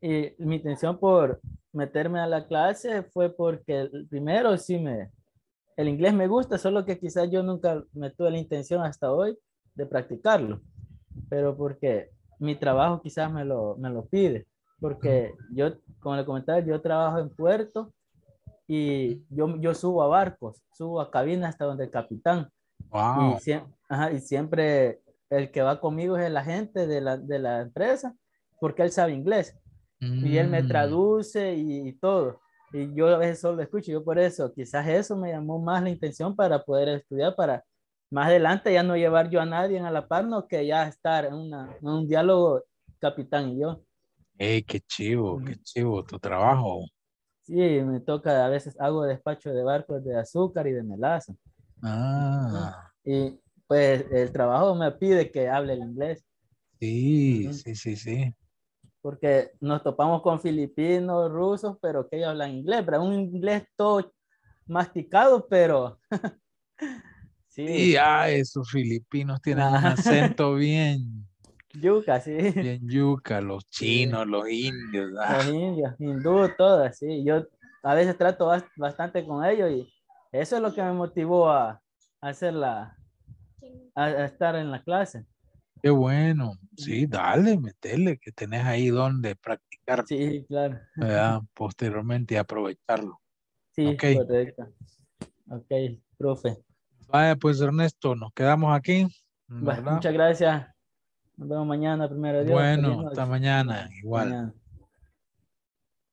y mi intención por meterme a la clase fue porque el primero sí me, el inglés me gusta, solo que quizás yo nunca me tuve la intención hasta hoy de practicarlo, pero porque mi trabajo quizás me lo, me lo pide, porque yo, como le comentaba, yo trabajo en puerto y yo, yo subo a barcos, subo a cabinas hasta donde el capitán. Wow. Y, sie Ajá, y siempre el que va conmigo es el agente de la, de la empresa, porque él sabe inglés. Mm. Y él me traduce y, y todo. Y yo a veces solo escucho. Yo por eso, quizás eso me llamó más la intención para poder estudiar, para más adelante ya no llevar yo a nadie a la par, no que ya estar en, una, en un diálogo capitán y yo. ¡Ey, qué chivo, mm. qué chivo tu trabajo! Sí, me toca, a veces hago despacho de barcos de azúcar y de melaza. Ah. Y pues el trabajo me pide que hable el inglés. Sí, uh-huh. sí, sí, sí. Porque nos topamos con filipinos, rusos, pero que ellos hablan inglés, pero un inglés todo masticado, pero... sí, sí, ah, esos filipinos tienen ah. un acento bien... yuca, sí. Bien yuca, los chinos, sí. los indios. Ah. Los indios, hindú, todas, sí. Yo a veces trato bastante con ellos y eso es lo que me motivó a, a hacer la, a, a estar en la clase. Qué bueno, sí, dale, metele, que tenés ahí donde practicar. Sí, claro. ¿Verdad? Posteriormente aprovecharlo. Sí, okay. correcto. Ok, profe. Vaya, pues Ernesto, nos quedamos aquí, ¿verdad? Bueno, muchas gracias. Nos vemos mañana, primero Dios. Bueno, hasta mañana, igual. Mañana.